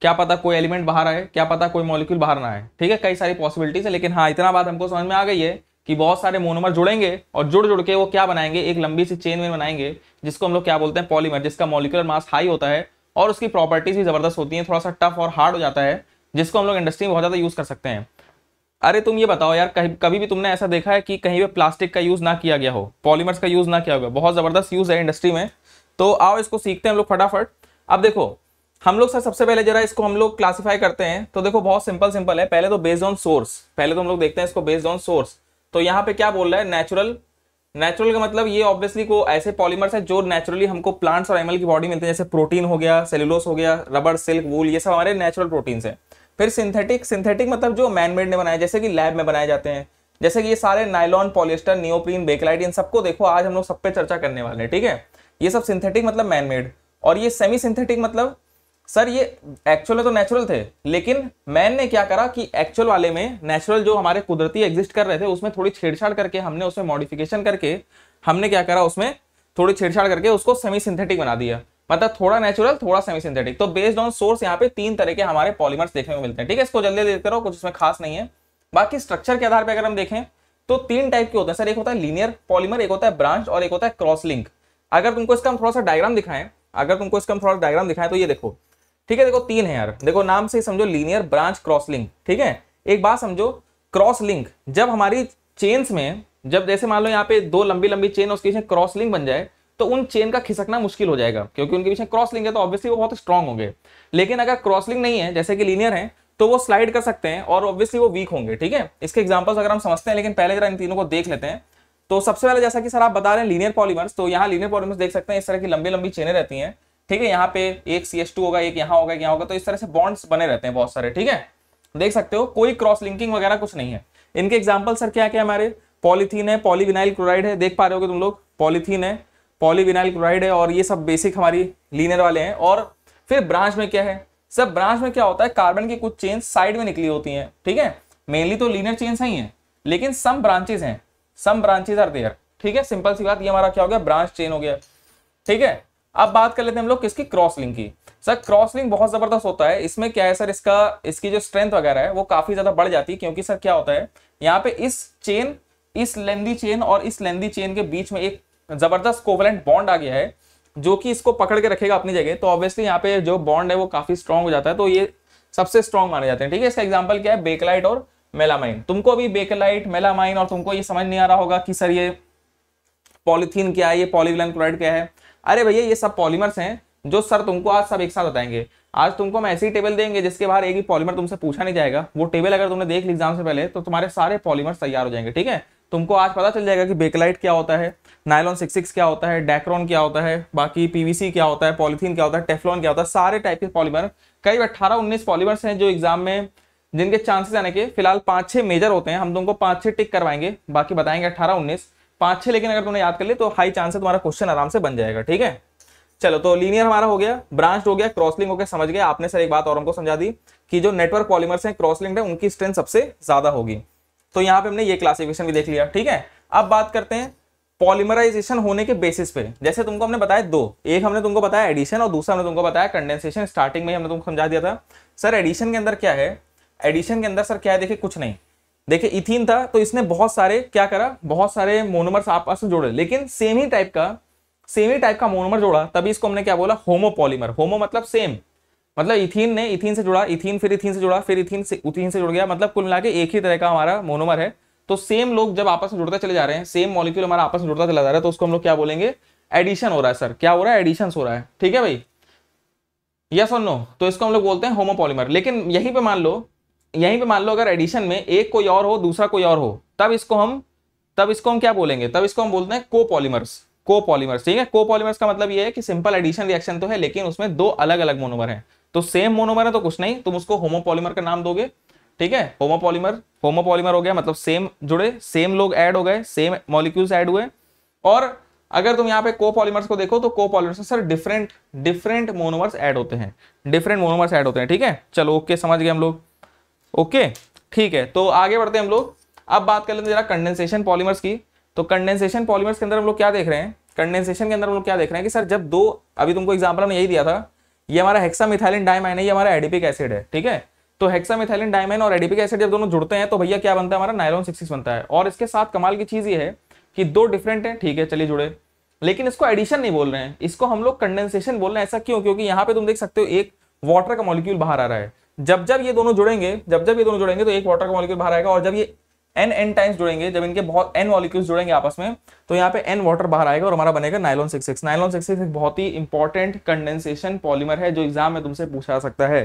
क्या पता कोई एलिमेंट बाहर आए, क्या पता कोई मॉलिक्यूल बाहर ना आए, ठीक है, कई सारी पॉसिबिलिटीज है। लेकिन हाँ इतना बात हमको समझ में आ गई है कि बहुत सारे मोनोमर जुड़ेंगे और जुड़ जुड़ के वो क्या बनाएंगे, एक लंबी सी चेन में बनाएंगे जिसको हम लोग क्या बोलते हैं पॉलीमर, जिसका मॉलिक्यूलर मास हाई होता है और उसकी प्रॉपर्टीज भी जबरदस्त होती हैं, थोड़ा सा टफ और हार्ड हो जाता है, जिसको हम लोग इंडस्ट्री में बहुत ज़्यादा यूज़ कर सकते हैं। अरे तुम ये बताओ यार, कभी भी तुमने ऐसा देखा है कि कहीं पे प्लास्टिक का यूज़ ना किया गया हो, पॉलीमर्स का यूज़ ना किया होगा, बहुत ज़बरदस्त यूज़ है इंडस्ट्री में। तो आओ इसको सीखते हैं हम लोग फटाफट। अब देखो हम लोग सर सबसे पहले जरा इसको हम लोग क्लासीफाई करते हैं, तो देखो बहुत सिंपल है, पहले तो बेस्ड ऑन सोर्स, पहले तो हम लोग देखते हैं इसको बेस्ड ऑन सोर्स। तो यहाँ पे क्या बोल रहा है, नेचुरल का मतलब ये ऑब्वियसली को ऐसे पॉलीमर्स है जो नेचुरली हमको प्लांट्स और एनिमल की बॉडी मिलते हैं, जैसे प्रोटीन हो गया, सेलुलोस हो गया, रबर, सिल्क, वूल, ये सब हमारे नेचुरल प्रोटीन्स हैं। फिर सिंथेटिक मतलब जो मैनमेड ने बनाए, जैसे कि लैब में बनाए जाते हैं, जैसे कि ये सारे नायलॉन, पॉलिएस्टर, नियोप्रीन, बेकलाइट, इन सबको देखो आज हम लोग सब पे चर्चा करने वाले हैं, ठीक है। ये सब सिंथेटिक मतलब मैनमेड, और ये सेमी सिंथेटिक मतलब सर ये एक्चुअल तो नेचुरल थे, लेकिन मैन ने क्या करा कि एक्चुअल वाले में नेचुरल जो हमारे कुदरती एग्जिस्ट कर रहे थे उसमें थोड़ी छेड़छाड़ करके हमने उसमें मॉडिफिकेशन करके हमने क्या करा, उसमें थोड़ी छेड़छाड़ करके उसको सेमी सिंथेटिक बना दिया, मतलब थोड़ा नेचुरल थोड़ा सेमी सिंथेटिक। तो बेस्ड ऑन सोर्स यहाँ पे तीन तरह के हमारे पॉलीमर्स देखने को मिलते हैं, ठीक है। इसको जल्दी देख करो, कुछ इसमें खास नहीं है। बाकी स्ट्रक्चर के आधार पर अगर हम देखें तो तीन टाइप के होते हैं सर, एक होता है लीनियर पॉलीमर, एक होता है ब्रांच और एक होता है क्रॉस लिंक। अगर तुमको इसका थोड़ा सा डायग्राम दिखाएं, तो ये देखो, ठीक है, देखो तीन है यार, देखो नाम से समझो लीनियर, ब्रांच, क्रॉस लिंक, ठीक है। एक बात समझो, क्रॉस लिंक जब हमारी चेन्स में, जब जैसे मान लो यहाँ पे दो लंबी लंबी चेन उसके बीच में क्रॉस लिंक बन जाए तो उन चेन का खिसकना मुश्किल हो जाएगा, क्योंकि उनके बीच में क्रॉस लिंक है तो ऑब्वियसली वो बहुत स्ट्रांग होंगे। लेकिन अगर क्रॉस लिंक नहीं है, जैसे कि लीनियर है, तो वो स्लाइड कर सकते हैं और ऑब्वियसली वो वीक होंगे। ठीक है, इसके एग्जांपल्स अगर हम समझते हैं, लेकिन पहले जरा इन तीनों को देख लेते हैं। तो सबसे पहले जैसा कि सर आप बता रहे हैं लीनियर पॉलीमर्स, तो यहाँ लीनियर पॉलीमर्स देख सकते हैं, इस तरह की लंबी लंबी चेनें रहती हैं। ठीक है, यहाँ पे एक CH2 होगा, एक यहाँ होगा, एक यहाँ होगा, तो इस तरह से बॉन्ड्स बने रहते हैं बहुत सारे। ठीक है, देख सकते हो कोई क्रॉस लिंकिंग वगैरह कुछ नहीं है। इनके एग्जाम्पल सर क्या क्या हमारे पॉलीथीन है, पॉलीविनाइल क्लोराइड है, देख पा रहे हो तुम लोग, पॉलीथीन है, पॉलीविनाइल क्लोराइड है, और ये सब बेसिक हमारी लीनियर वाले हैं। और फिर ब्रांच में क्या है, सब ब्रांच में क्या होता है, कार्बन की कुछ चेन्स साइड में निकली होती हैं। ठीक है, मेनली तो लीनियर चेन्स ही हैं, लेकिन सम ब्रांचेस हैं, सम ब्रांचेस आर देयर। ठीक है, सिंपल सी बात, ये हमारा क्या हो गया, ब्रांच चेन हो गया। ठीक है, अब बात कर लेते हैं हम लोग किसकी, क्रॉस लिंक की। सर क्रॉस लिंक बहुत जबरदस्त होता है, इसमें क्या है सर, इसकी जो स्ट्रेंथ वगैरह है वो काफी ज्यादा बढ़ जाती है, क्योंकि सर क्या होता है, यहाँ पे इस चेन, इस लेंदी चेन और इस लेंदी चेन के बीच में एक जबरदस्त कोवेलेंट बॉन्ड आ गया है जो कि इसको पकड़ के रखेगा अपनी जगह। तो ऑब्वियसली यहाँ पे जो बॉन्ड है वो काफी स्ट्रांग हो जाता है, तो ये सबसे स्ट्रांग माने जाते हैं। ठीक है, इसका एग्जांपल क्या है, बेकलाइट और मेलामाइन। तुमको भी बेकलाइट, मेलामाइन और तुमको ये समझ नहीं आ रहा होगा कि सर ये पॉलीथीन क्या है, ये पॉलीविनाइल क्लोराइड क्या है। अरे भैया, ये सब पॉलीमर्स हैं जो सर तुमको आज सब एक साथ बताएंगे। आज तुमको हम ऐसी टेबल देंगे जिसके बाहर एक भी पॉलीमर तुमसे पूछा नहीं जाएगा। वो टेबल अगर तुमने देख ली एग्जाम से पहले, तो तुम्हारे सारे पॉलीमर्स तैयार हो जाएंगे। ठीक है, तुमको आज पता चल जाएगा कि बेकलाइट क्या होता है, नायलॉन 6,6 क्या होता है, डैक्रॉन क्या होता है, बाकी पीवीसी क्या होता है, पॉलीथीन क्या होता है, टेफ्लॉन क्या होता है, सारे टाइप के पॉलीमर, करीब 18-19 पॉलीमर्स हैं जो एग्जाम में, जिनके चांसेस आने के फिलहाल 5-6 मेजर होते हैं। हम तुमको 5-6 टिक करवाएंगे, बाकी बताएंगे 18-19 5-6, लेकिन अगर तुमने याद कर लिया तो हाई चांस है तुम्हारा क्वेश्चन आराम से बन जाएगा। ठीक है, चलो, तो लीनियर हमारा हो गया, ब्रांच हो गया, क्रॉसलिंक हो गया, समझ गया आपने। सर एक बात और हमको समझा दी कि जो नेटवर्क पॉलीमर्स हैं, क्रॉसलिंक है, उनकी स्ट्रेंथ सबसे ज्यादा होगी। तो यहाँ पे हमने ये क्लासिफिकेशन भी देख लिया। ठीक है, अब बात करते हैं पॉलीमराइजेशन होने के बेसिस पे। जैसे तुमको हमने बताया दो, एक हमने तुमको बताया एडिशन और दूसरा हमने तुमको बताया कंडेंसेशन। स्टार्टिंग में हमने तुमको समझा दिया था सर एडिशन के अंदर क्या है। एडिशन के अंदर सर क्या है, देखिए कुछ नहीं, देखिए इथीन था तो इसने बहुत सारे क्या करा, बहुत सारे मोनोमर्स आपस में जोड़े, लेकिन सेम ही टाइप का मोनोमर जोड़ा, तभी इसको हमने क्या बोला, होमोपॉलीमर। होमो मतलब सेम, मतलब इथीन ने इथीन से जुड़ा, इथीन फिर इथीन से जुड़ा, फिर इथीन से जुड़ गया, मतलब कुल मिला के एक ही तरह का हमारा मोनोमर है। तो सेम लोग जब आपस में जुड़ते चले जा रहे हैं, सेम मॉलिक्यूल हमारा आपस में जुड़ता चला जा रहा है, तो उसको हम लोग क्या बोलेंगे, एडिशन हो रहा है। सर क्या हो रहा है, एडिशन हो रहा है। ठीक है भाई, यस और नो, तो इसको हम लोग बोलते हैं होमोपॉलीमर। लेकिन यहीं पे मान लो अगर एडिशन में एक कोई और हो, दूसरा कोई और हो, तब इसको हम क्या बोलेंगे, तब इसको हम बोलते हैं कोपॉलीमर्स। कोपॉलीमर्स, ठीक है, कोपॉलीमर्स का मतलब ये है कि सिंपल एडिशन रिएक्शन तो है, लेकिन उसमें दो अलग अलग मोनोमर हैं। तो सेम मोनोमर है तो कुछ नहीं, तुम उसको होमोपॉलीमर का नाम दोगे। ठीक है, होमोपॉलीमर हो गया, मतलब सेम जुड़े, सेम लोग ऐड हो गए, सेम मॉलिक्यूल्स ऐड हुए। और अगर तुम यहाँ पे कोपॉलीमर्स को देखो तो कोपॉलीमर्स में सर डिफरेंट मोनोमर्स ऐड होते हैं, ठीक है, चलो ओके, समझ गए हम लोग, ओके ठीक है। तो आगे बढ़ते हैं हम लोग, अब बात कर लेते हैं जरा कंडेंसेशन पॉलीमर्स की। तो कंडेंसेशन पॉलीमर्स के अंदर हम लोग क्या देख रहे हैं, कि सर जब दो, अभी तुमको एग्जाम्पल हमने यही दिया था, ये हमारा हेक्सामिथाइलिन डायमाइन है, ये हमारा एडिपिक एसिड है। ठीक है, तो हेक्सामिथाइलिन डायमाइन और एडिपिक एसिड जब दोनों जुड़ते हैं तो भैया क्या बनता है, हमारा नायलॉन 6,6 बनता है। और इसके साथ कमाल की चीज ये है कि दो डिफरेंट हैं, ठीक है, चलिए जुड़े, लेकिन इसको एडिशन नहीं बोल रहे हैं, इसको हम लोग कंडेंसेशन बोल रहे हैं। ऐसा क्यों, क्योंकि यहाँ पे तुम देख सकते हो एक वाटर का मॉलिक्यूल बाहर आ रहा है। जब जब ये दोनों जुड़ेंगे तो एक वाटर का मॉलिक्यूल बाहर आएगा, और जब ये n टाइम्स जुड़ेंगे, जब इनके बहुत n मॉलिक्यूल्स जुड़ेंगे आपस में, तो यहाँ पे n वाटर बाहर आएगा और हमारा बनेगा नायलॉन 6,6। नायलॉन 6,6 एक बहुत ही इंपॉर्टेंट कंडेंसेशन पॉलीमर है जो एग्जाम में तुमसे पूछा जा सकता है।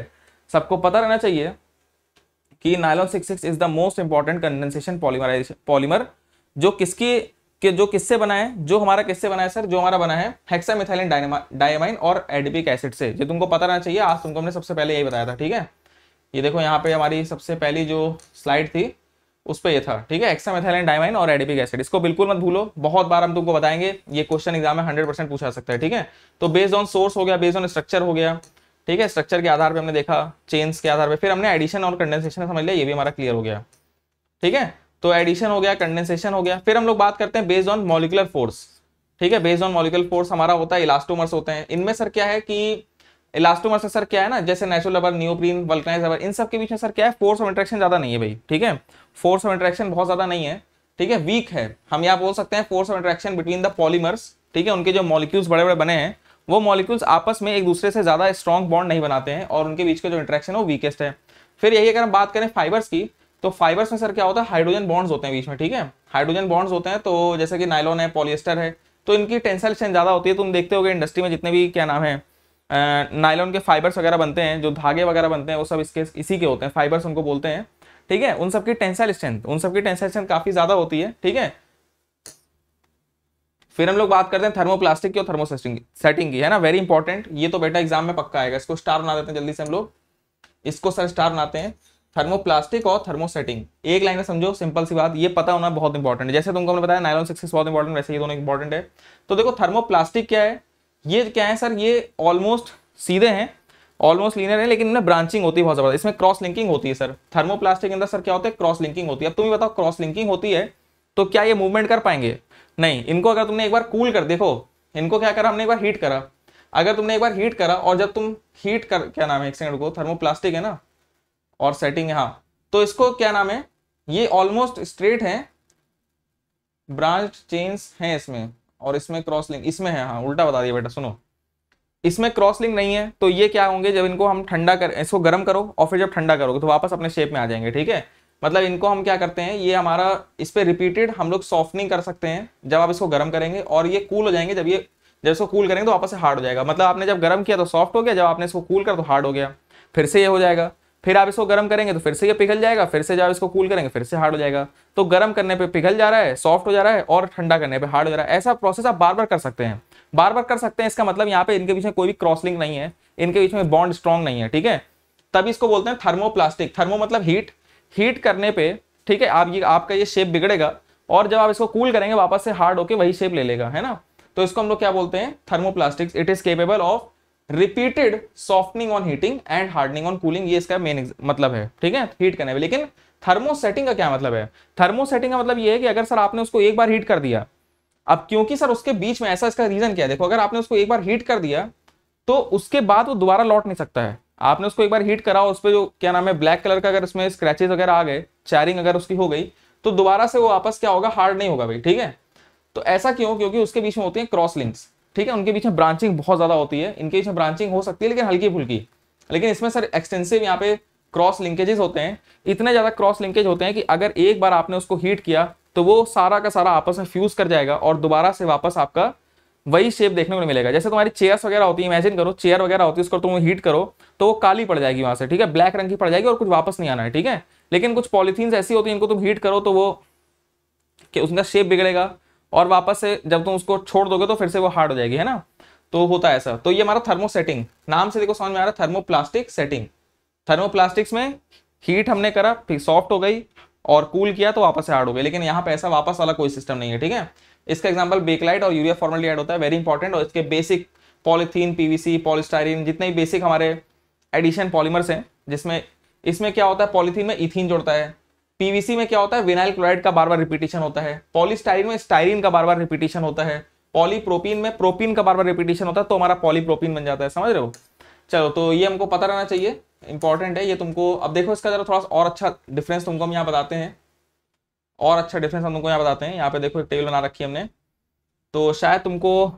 सबको पता रहना चाहिए कि nylon 6,6 is the most important condensation polymer, जो हमारा किससे बना है सर, जो हमारा बना है हेक्सामिथाइलिन डायमाइन और एडिपिक एसिड से। ये तुमको पता रहना चाहिए, आज तुमको हमने सबसे पहले यही बताया था। ठीक है, ये देखो यहाँ पे हमारी सबसे पहली जो स्लाइड थी उस पे ये था। ठीक है, हेक्सामेथिलीन डायमाइन और एडिपिक एसिड, इसको बिल्कुल मत भूलो, बहुत बार हम तुमको बताएंगे, ये क्वेश्चन एग्जाम में 100% पूछा सकता है। ठीक है, तो बेस्ड ऑन सोर्स हो गया, बेस्ड ऑन स्ट्रक्चर हो गया, ठीक है, स्ट्रक्चर के आधार पे हमने देखा, चेन्स के आधार पे, फिर हमने एडिशन और कंडेंसेशन समझ लिया, ये भी हमारा क्लियर हो गया। ठीक है, तो एडिशन हो गया, कंडेंसेशन हो गया, फिर हम लोग बात करते हैं बेस्ड ऑन मॉलिक्यूलर फोर्स। ठीक है, बेस्ड ऑन मॉलिक्यूलर फोर्स हमारा होता है इलास्टोमर्स होते हैं। इनमें सर क्या है कि इलास्टोमर्स से सर क्या है ना, जैसे natural rubber, neoprene, vulcanise rubber, इन सब के बीच में सर क्या है, फोर्स ऑफ इंटरेक्शन ज्यादा नहीं है भाई। ठीक है, फोर्स ऑफ इंटरेक्शन बहुत ज्यादा नहीं है, ठीक है, वीक है, हम यहाँ बोल सकते हैं force of interaction between the polymers. ठीक है, उनके जो मॉलिक्यूल्स बड़े बड़े बने हैं वो मॉलिक्यूल्स आपस में एक दूसरे से ज्यादा स्ट्रॉन्ग बॉन्ड नहीं बनाते हैं और उनके बीच का जो इंटरेक्शन है वो वीकेस्ट है। फिर यही अगर हम बात करें फाइबर्स की, तो फाइबर्स में सर क्या होता है, हाइड्रोजन बॉन्ड्स होते हैं बीच में। ठीक है, हाइड्रोजन बॉन्ड्स होते हैं, तो जैसे कि नायलॉन है, पॉलिएस्टर है, तो इनकी टेंसाइल स्ट्रेंथ ज्यादा होती है। तुम देखते हो इंडस्ट्री में जितने भी क्या नाम है नायलॉन के फाइबर्स वगैरह बनते हैं, जो धागे वगैरह बनते हैं वो सब इसके इसी के होते हैं, फाइबर्स उनको बोलते हैं, ठीक है। उन सबकी टेंसाइल स्ट्रेंथ काफ़ी ज़्यादा होती है, ठीक है। फिर हम लोग बात करते हैं थर्मोप्लास्टिक की और थर्मोसेटिंग की, है ना, वेरी इंपॉर्टेंट। ये तो बेटा एग्जाम में पक्का आएगा, इसको स्टार बना देते हैं जल्दी से हम लोग, इसको सर स्टार बनाते हैं। थर्मोप्लास्टिक और थर्मोसेटिंग, एक लाइन में समझो, सिंपल सी बात, ये पता होना बहुत इंपॉर्टेंट है। जैसे तुमको हमने बताया नायलॉन 6,6 बहुत इंपॉर्टेंट, वैसे ये दोनों इंपॉर्टेंट है। तो देखो थर्मोप्लास्टिक क्या है, ये क्या है सर, ये ऑलमोस्ट सीधे हैं, ऑलमोस्ट लीनियर है, लेकिन इनमें ब्रांचिंग होती है बहुत ज़्यादा, इसमें क्रॉस लिंकिंग होती है सर। थर्मोप्लास्टिक के अंदर सर क्या होता है, क्रॉस लिंकिंग होती है। अब तुम ही बताओ, क्रॉस लिंकिंग होती है तो क्या ये मूवमेंट कर पाएंगे? नहीं। इनको अगर तुमने एक बार कूल कर, देखो इनको क्या करा हमने, एक बार हीट करा, अगर तुमने एक बार हीट करा और जब तुम हीट कर, क्या नाम है, एक सेकंड को, थर्मोप्लास्टिक है ना और सेटिंग है, हाँ, तो इसको क्या नाम है, ये ऑलमोस्ट स्ट्रेट है, ब्रांच चेन्स हैं इसमें और इसमें क्रॉस लिंक इसमें है, हाँ उल्टा बता दिया बेटा, सुनो, इसमें क्रॉस लिंक नहीं है। तो ये क्या होंगे, जब इनको हम ठंडा कर, इसको गर्म करो और फिर जब ठंडा करोगे तो वापस अपने शेप में आ जाएंगे, ठीक है। मतलब इनको हम क्या करते हैं, ये हमारा इस पर रिपीटेड हम लोग सॉफ्टनिंग कर सकते हैं जब आप इसको गर्म करेंगे, और ये कूल हो जाएंगे, जब इसको कूल करेंगे तो वापस से हार्ड हो जाएगा। मतलब आपने जब गर्म किया तो सॉफ्ट हो गया, जब आपने इसको कूल करा तो हार्ड हो गया, फिर से ये हो जाएगा, फिर आप इसको गर्म करेंगे तो फिर से ये पिघल जाएगा, फिर से जब इसको कूल करेंगे फिर से हार्ड हो जाएगा। तो गर्म करने पर पिघल जा रहा है, सॉफ्ट हो जा रहा है, और ठंडा करने पर हार्ड हो जा रहा है। ऐसा प्रोसेस आप बार बार कर सकते हैं, बार बार कर सकते हैं। इसका मतलब यहाँ पे इनके बीच में कोई भी क्रॉस लिंक नहीं है, इनके बीच में बॉन्ड स्ट्रॉन्ग नहीं है, ठीक है। तब इसको बोलते हैं थर्मोप्लास्टिक। थर्मो मतलब हीट, हीट करने पे, ठीक है, आप ये आपका ये शेप बिगड़ेगा और जब आप इसको कूल करेंगे वापस से हार्ड होके वही शेप ले लेगा, है ना। तो इसको हम लोग क्या बोलते हैं, thermoplastics. It is capable of repeated softening on heating and hardening on cooling, ये इसका मेन मतलब है, ठीक है, हीट करने पे। लेकिन थर्मोसेटिंग का क्या मतलब है? थर्मोसेटिंग का मतलब ये है कि अगर सर आपने उसको एक बार हीट कर दिया, अब क्योंकि सर उसके बीच में ऐसा, इसका रीजन क्या है, देखो, अगर आपने उसको एक बार हीट कर दिया तो उसके बाद वो दोबारा लौट नहीं सकता है। आपने उसको एक बार हीट करा और उस पर जो क्या नाम है ब्लैक कलर का अगर उसमें स्क्रैचेस वगैरह आ गए, चैरिंग अगर उसकी हो गई, तो दोबारा से वो वापस क्या होगा, हार्ड नहीं होगा भाई, ठीक है। तो ऐसा क्यों? क्योंकि उसके बीच में होती है क्रॉस लिंक्स, ठीक है, उनके बीच में ब्रांचिंग बहुत ज़्यादा होती है। इनके बीच में ब्रांचिंग हो सकती है लेकिन हल्की फुल्की, लेकिन इसमें सर एक्सटेंसिव यहाँ पे क्रॉस लिंकेजेस होते हैं, इतने ज़्यादा क्रॉस लिंकेज होते हैं कि अगर एक बार आपने उसको हीट किया तो वो सारा का सारा आपस में फ्यूज़ कर जाएगा और दोबारा से वापस आपका वही शेप देखने को मिलेगा। जैसे तुम्हारी चेयर्स वगैरह होती है, इमेजिन करो चेयर वगैरह होती है, उसको तुम हीट करो तो वो काली पड़ जाएगी वहाँ से, ठीक है, ब्लैक रंग की पड़ जाएगी और कुछ वापस नहीं आना है, ठीक है। लेकिन कुछ पॉलीथीन ऐसी होती है, इनको तुम हीट करो तो वो उसका शेप बिगड़ेगा और वापस से जब तुम उसको छोड़ दोगे तो फिर से वो हार्ड हो जाएगी, है ना। तो होता है ऐसा। तो ये हमारा थर्मोसेटिंग, नाम से देखो समझ में आ रहा है, थर्मोप्लास्टिक सेटिंग। थर्मोप्लास्टिक्स में हीट हमने करा, फिर सॉफ्ट हो गई और कूल किया तो वापस से हार्ड हो गई, लेकिन यहाँ पे ऐसा वापस वाला कोई सिस्टम नहीं है, ठीक है। इसका एग्जाम्पल बेकलाइट और यूरिया फॉर्मलडहाइड होता है, वेरी इंपॉर्टेंट। और इसके बेसिक पॉलीथीन, पीवीसी, पॉलीस्टाइरीन, जितने भी बेसिक हमारे एडिशन पॉलीमर्स हैं, जिसमें इसमें क्या होता है, पॉलीथीन में इथीन जुड़ता है, पीवीसी में क्या होता है, विनाइल क्लोराइड का बार बार रिपीटिशन होता है, पॉलीस्टाइरीन में स्टाइरीन का बार बार रिपीटिशन होता है, पॉलीप्रोपीन में प्रोपीन का बार बार रिपीटिशन होता है, तो हमारा पॉलीप्रोपीन बन जाता है, समझ रहे हो। चलो, तो ये हमको पता रहना चाहिए, इंपॉर्टेंट है ये तुमको। अब देखो इसका जरा थोड़ा सा और अच्छा डिफरेंस तुमको हम यहाँ बताते हैं, और अच्छा डिफरेंस हम तुमको यहाँ बताते हैं। यहाँ पे देखो एक टेबल बना रखी है हमने, तो शायद तुमको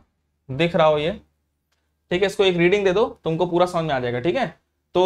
दिख रहा हो ये, ठीक है। इसको एक रीडिंग दे दो, तुमको पूरा समझ में आ जाएगा, ठीक है। तो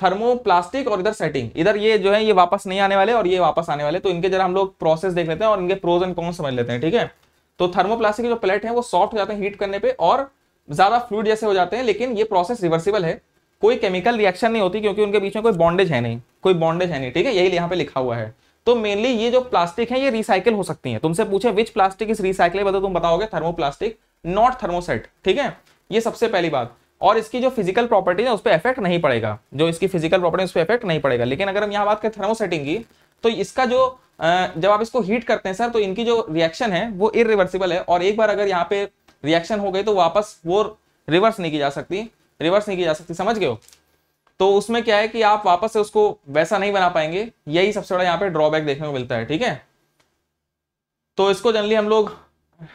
थर्मोप्लास्टिक और इधर सेटिंग, इधर ये जो है ये वापस नहीं आने वाले और ये वापस आने वाले, तो इनके जरा हम लोग प्रोसेस देख लेते हैं और इनके प्रोज एंड कॉन्स समझ लेते हैं, ठीक है। तो थर्मोप्लास्टिक के जो प्लेट है वो सॉफ्ट हो जाते हैं हीट करने पर और ज़्यादा फ्लूइड जैसे हो जाते हैं, लेकिन ये प्रोसेस रिवर्सिबल है, कोई केमिकल रिएक्शन नहीं होती क्योंकि उनके बीच में कोई बॉन्डेज है नहीं, ठीक है, यही यहाँ पे लिखा हुआ है। तो मेनली ये जो प्लास्टिक है ये रिसाइकिल हो सकती है। तुमसे पूछे विच प्लास्टिक इज रिसाइकिलेबल, तो तुम बताओगे थर्मोप्लास्टिक, नॉट थर्मोसेट, ठीक है, ये सबसे पहली बात। और इसकी जो फिजिकल प्रॉपर्टी है उस पर इफेक्ट नहीं पड़ेगा, जो इसकी फिजिकल प्रॉपर्टी उस पर इफेक्ट नहीं पड़ेगा। लेकिन अगर हम यहाँ बात करें थर्मोसेटिंग की, तो इसका जो जब आप इसको हीट करते हैं सर, तो इनकी जो रिएक्शन है वो इरिवर्सिबल है, और एक बार अगर यहाँ पे रिएक्शन हो गई तो वापस वो रिवर्स नहीं की जा सकती, समझ गए हो। तो उसमें क्या है कि आप वापस से उसको वैसा नहीं बना पाएंगे, यही सबसे बड़ा यहाँ पे ड्रॉबैक देखने को मिलता है, ठीक है। तो इसको जनरली हम लोग